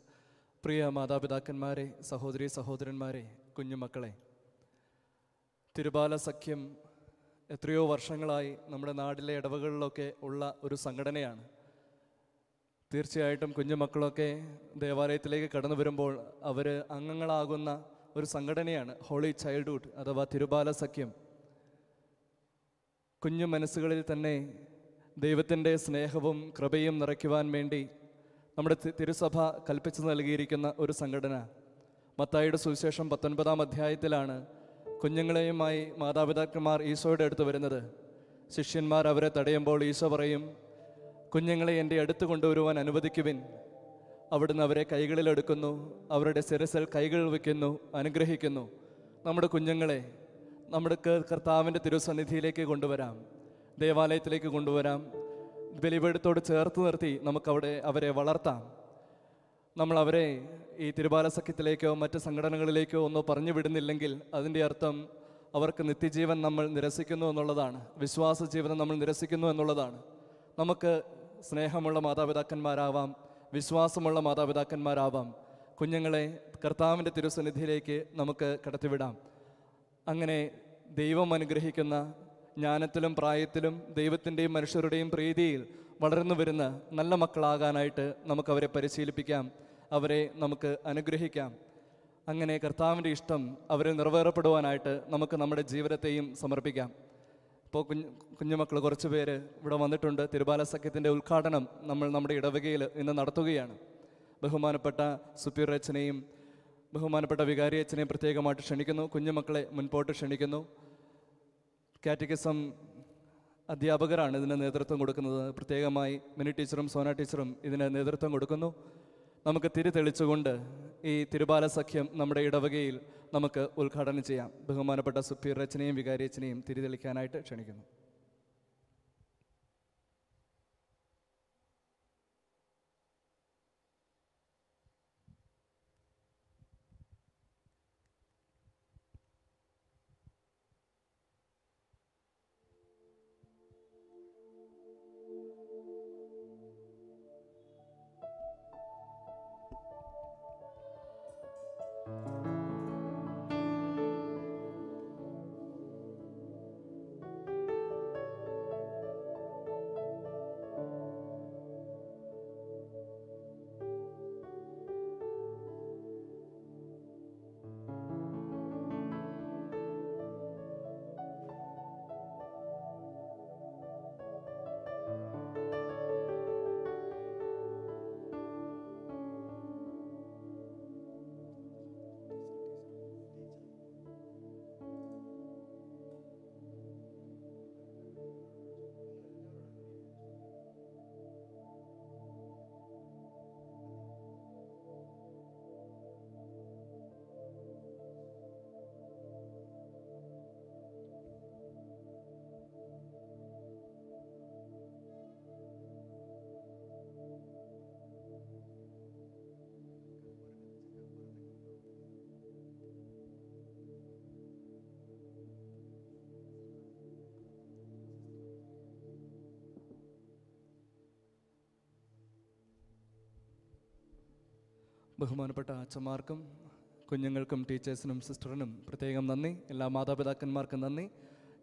പ്രിയ മാതാപിതാക്കന്മാരെ, സഹോദരി സഹോദരന്മാരെ, കുഞ്ഞുമക്കളെ, തിരുബാല സഖ്യം എത്രയോ വർഷങ്ങളായി നമ്മുടെ നാട്ടിലെ ഇടവകളിലൊക്കെ ഉള്ള ഒരു സംഘടനയാണ്. തീർച്ചയായിട്ടും കുഞ്ഞുമക്കളൊക്കെ ദേവാലയത്തിലേക്ക് കടന്നു വരുമ്പോൾ അവർ അംഗങ്ങളാകുന്ന ഒരു സംഘടനയാണ് ഹോളി ചൈൽഡ്ഹുഡ് അഥവാ തിരുബാല സഖ്യം. കുഞ്ഞു മനസ്സുകളിൽ തന്നെ ദൈവത്തിൻ്റെ സ്നേഹവും കൃപയും നിറയ്ക്കുവാൻ വേണ്ടി നമ്മുടെ തിരുസഭ കൽപ്പിച്ചു നൽകിയിരിക്കുന്ന ഒരു സംഘടന. മത്തായിയുടെ സുവിശേഷം പത്തൊൻപതാം അധ്യായത്തിലാണ് കുഞ്ഞുങ്ങളെയുമായി മാതാപിതാക്കന്മാർ ഈശോയുടെ അടുത്ത് വരുന്നത്. ശിഷ്യന്മാർ അവരെ തടയുമ്പോൾ ഈശോ പറയും, കുഞ്ഞുങ്ങളെ എൻ്റെ അടുത്ത് കൊണ്ടുവരുവാൻ അനുവദിക്കുവിൻ. അവിടുന്ന് അവരെ കൈകളിലെടുക്കുന്നു, അവരുടെ ശിരസിൽ കൈകൾ വയ്ക്കുന്നു, അനുഗ്രഹിക്കുന്നു. നമ്മുടെ കുഞ്ഞുങ്ങളെ നമ്മുടെ കർത്താവിൻ്റെ തിരുസന്നിധിയിലേക്ക് കൊണ്ടുവരാം, ദേവാലയത്തിലേക്ക് കൊണ്ടുവരാം. ബലിപീഠത്തോട് ചേർത്ത് നിർത്തി നമുക്കവിടെ അവരെ വളർത്താം. നമ്മളവരെ ഈ തിരുബാല സഖ്യത്തിലേക്കോ മറ്റ് സംഘടനകളിലേക്കോ ഒന്നോ പറഞ്ഞു വിടുന്നില്ലെങ്കിൽ അതിൻ്റെ അർത്ഥം അവർക്ക് നിത്യജീവൻ നമ്മൾ നിരസിക്കുന്നു എന്നുള്ളതാണ്, വിശ്വാസ ജീവിതം നമ്മൾ നിരസിക്കുന്നു എന്നുള്ളതാണ്. നമുക്ക് സ്നേഹമുള്ള മാതാപിതാക്കന്മാരാവാം, വിശ്വാസമുള്ള മാതാപിതാക്കന്മാരാവാം. കുഞ്ഞുങ്ങളെ കർത്താവിൻ്റെ തിരുസന്നിധിയിലേക്ക് നമുക്ക് കടത്തിവിടാം. അങ്ങനെ ദൈവം അനുഗ്രഹിക്കുന്ന ജ്ഞാനത്തിലും പ്രായത്തിലും ദൈവത്തിൻ്റെയും മനുഷ്യരുടെയും പ്രീതിയിൽ വളർന്നു വരുന്ന നല്ല മക്കളാകാനായിട്ട് നമുക്കവരെ പരിശീലിപ്പിക്കാം, അവരെ നമുക്ക് അനുഗ്രഹിക്കാം. അങ്ങനെ കർത്താവിൻ്റെ ഇഷ്ടം അവരിൽ നിറവേറപ്പെടുവാനായിട്ട് നമുക്ക് നമ്മുടെ ജീവിതത്തെയും സമർപ്പിക്കാം. ഇപ്പോൾ കുഞ്ഞു കുഞ്ഞുമക്കൾ കുറച്ച് പേര് ഇവിടെ വന്നിട്ടുണ്ട്. തിരുബാല സഖ്യത്തിൻ്റെ ഉദ്ഘാടനം നമ്മൾ നമ്മുടെ ഇടവകയിൽ ഇന്ന് നടത്തുകയാണ്. ബഹുമാനപ്പെട്ട സുപ്പീർ അച്ഛനെയും ബഹുമാനപ്പെട്ട വികാരി അച്ഛനെയും പ്രത്യേകമായിട്ട് ക്ഷണിക്കുന്നു. കുഞ്ഞുമക്കളെ മുൻപോട്ട് ക്ഷണിക്കുന്നു. കാറ്റഗിസം അധ്യാപകരാണ് ഇതിന് നേതൃത്വം കൊടുക്കുന്നത്. പ്രത്യേകമായി മിനി ടീച്ചറും സോന ടീച്ചറും ഇതിന് നേതൃത്വം കൊടുക്കുന്നു. നമുക്ക് തിരി തെളിച്ചുകൊണ്ട് ഈ തിരുബാല സഖ്യം നമ്മുടെ ഇടവകയിൽ നമുക്ക് ഉദ്ഘാടനം ചെയ്യാം. ബഹുമാനപ്പെട്ട സുപ്പീർ അച്ഛനെയും വികാരി അച്ഛനെയും തിരി തെളിക്കാനായിട്ട് ക്ഷണിക്കുന്നു. ബഹുമാനപ്പെട്ട അച്ഛന്മാർക്കും കുഞ്ഞുങ്ങൾക്കും ടീച്ചേഴ്സിനും സിസ്റ്ററിനും പ്രത്യേകം നന്ദി. എല്ലാ മാതാപിതാക്കന്മാർക്കും നന്ദി.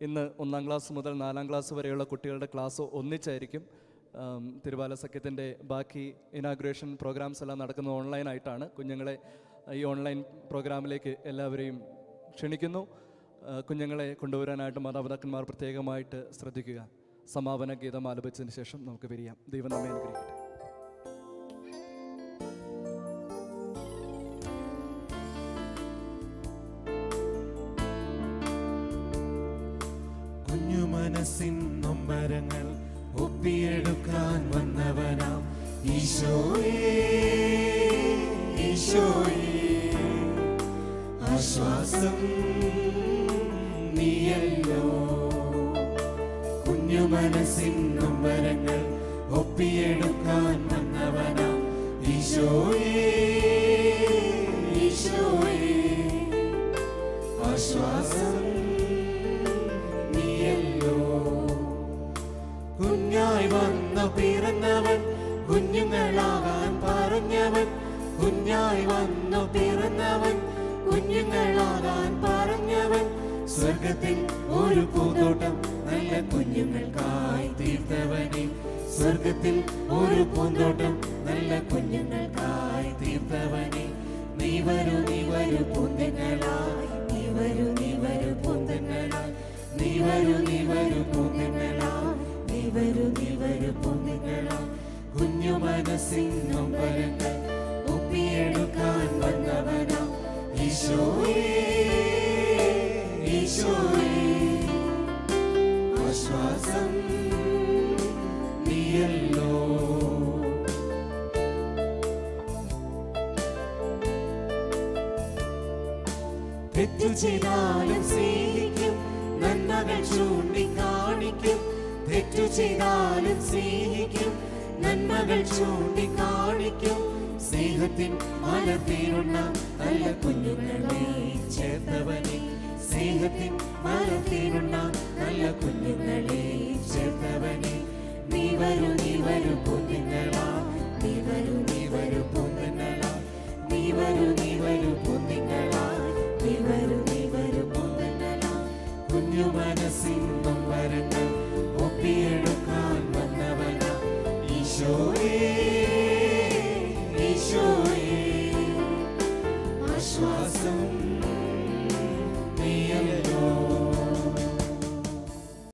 ഇന്ന് ഒന്നാം ക്ലാസ് മുതൽ നാലാം ക്ലാസ് വരെയുള്ള കുട്ടികളുടെ ക്ലാസ് ഒന്നിച്ചായിരിക്കും. തിരുവാല സഖ്യത്തിൻ്റെ ബാക്കി ഇനാഗുറേഷൻ പ്രോഗ്രാംസ് എല്ലാം നടക്കുന്നത് ഓൺലൈനായിട്ടാണ്. കുഞ്ഞുങ്ങളെ ഈ ഓൺലൈൻ പ്രോഗ്രാമിലേക്ക് എല്ലാവരെയും ക്ഷണിക്കുന്നു. കുഞ്ഞുങ്ങളെ കൊണ്ടുവരാനായിട്ട് മാതാപിതാക്കന്മാർ പ്രത്യേകമായിട്ട് ശ്രദ്ധിക്കുക. സമാപന ഗീതം ആലപിച്ചതിന് ശേഷം നമുക്ക് പിരിയാം. ദൈവം നമ്മെ അനുഗ്രഹിക്കട്ടെ. മനസ്സിൻ നൊമ്പരങ്ങൾ ഒപ്പിയെടുക്കാൻ വന്നവനാം ഈശോയേ, ഈശോയേ ആശ്വാസം നീയല്ലോ. കുഞ്ഞു മനസ്സിൻ നൊമ്പരങ്ങൾ ഒപ്പിയെടുക്കാൻ വന്നവനാം ഈശോയേ, ഈശോയേ ആശ്വാസം. കുഞ്ഞായി വന്ന പിറന്നവൻ കുഞ്ഞുങ്ങളാകാൻ പറഞ്ഞവൻ, കുഞ്ഞായി വന്ന പിറന്നവൻ കുഞ്ഞുങ്ങളാകാൻ പറഞ്ഞവൻ, സ്വർഗത്തിൽ ഒരു പൂന്തോട്ടം നല്ല കുഞ്ഞുങ്ങൾക്കായി തീർത്തവനെ, സ്വർഗത്തിൽ ഒരു പൂന്തോട്ടം നല്ല കുഞ്ഞുങ്ങൾക്കായി തീർത്തവനെ. നീ വരൂ, നീ വരൂ പൂന്തങ്ങളായി, നീ വരൂ, നീ വരൂ പൂന്തങ്ങളായി, നീ വരൂ, നീ വരൂ പൂന്തങ്ങളായി, നീ വരൂ, നീ വരൂ പൂന്തങ്ങളായി. കുഞ്ഞു മനസ്സിൻ നൊമ്പരങ്ങൾ ഒപ്പിയെടുക്കാൻ വന്നവനാം ഈശോയേ, ഈശോയേ ആശ്വാസം നീയല്ലോ. തെറ്റു ചെയ്താലും സ്നേഹിക്കും, നന്മകൾ ചൂണ്ടിക്കാണിക്കും, തെറ്റു ചെയ്താലും സ്നേഹിക്കും, നന്മകൾ ചൂണ്ടിക്കാണിക്കും, സ്നേഹത്തിൻ മലർത്തിരുന്ന നല്ല കുഞ്ഞുങ്ങളെ ചേർത്തവനെ, സ്നേഹത്തിൻ മലർത്തിരുന്ന നല്ല കുഞ്ഞുങ്ങളെ ചേർത്തവനെ. നീ വരൂ, നീ വരൂ പൂന്തങ്ങളാ, നീ വരൂ, നീ വരൂ പൂന്തങ്ങളാ, നീ വരൂ, നീ വരൂ പൂന്തങ്ങളാ, നീ വരൂ, നീ വരൂ പൂന്തങ്ങളാ. കുഞ്ഞു മനസ്സിൻ നൊമ്പരങ്ങൾ ഒപ്പിയെടുക്കാൻ വന്നവനാം ഈശോയേ, ഈശോയേ ആശ്വാസം.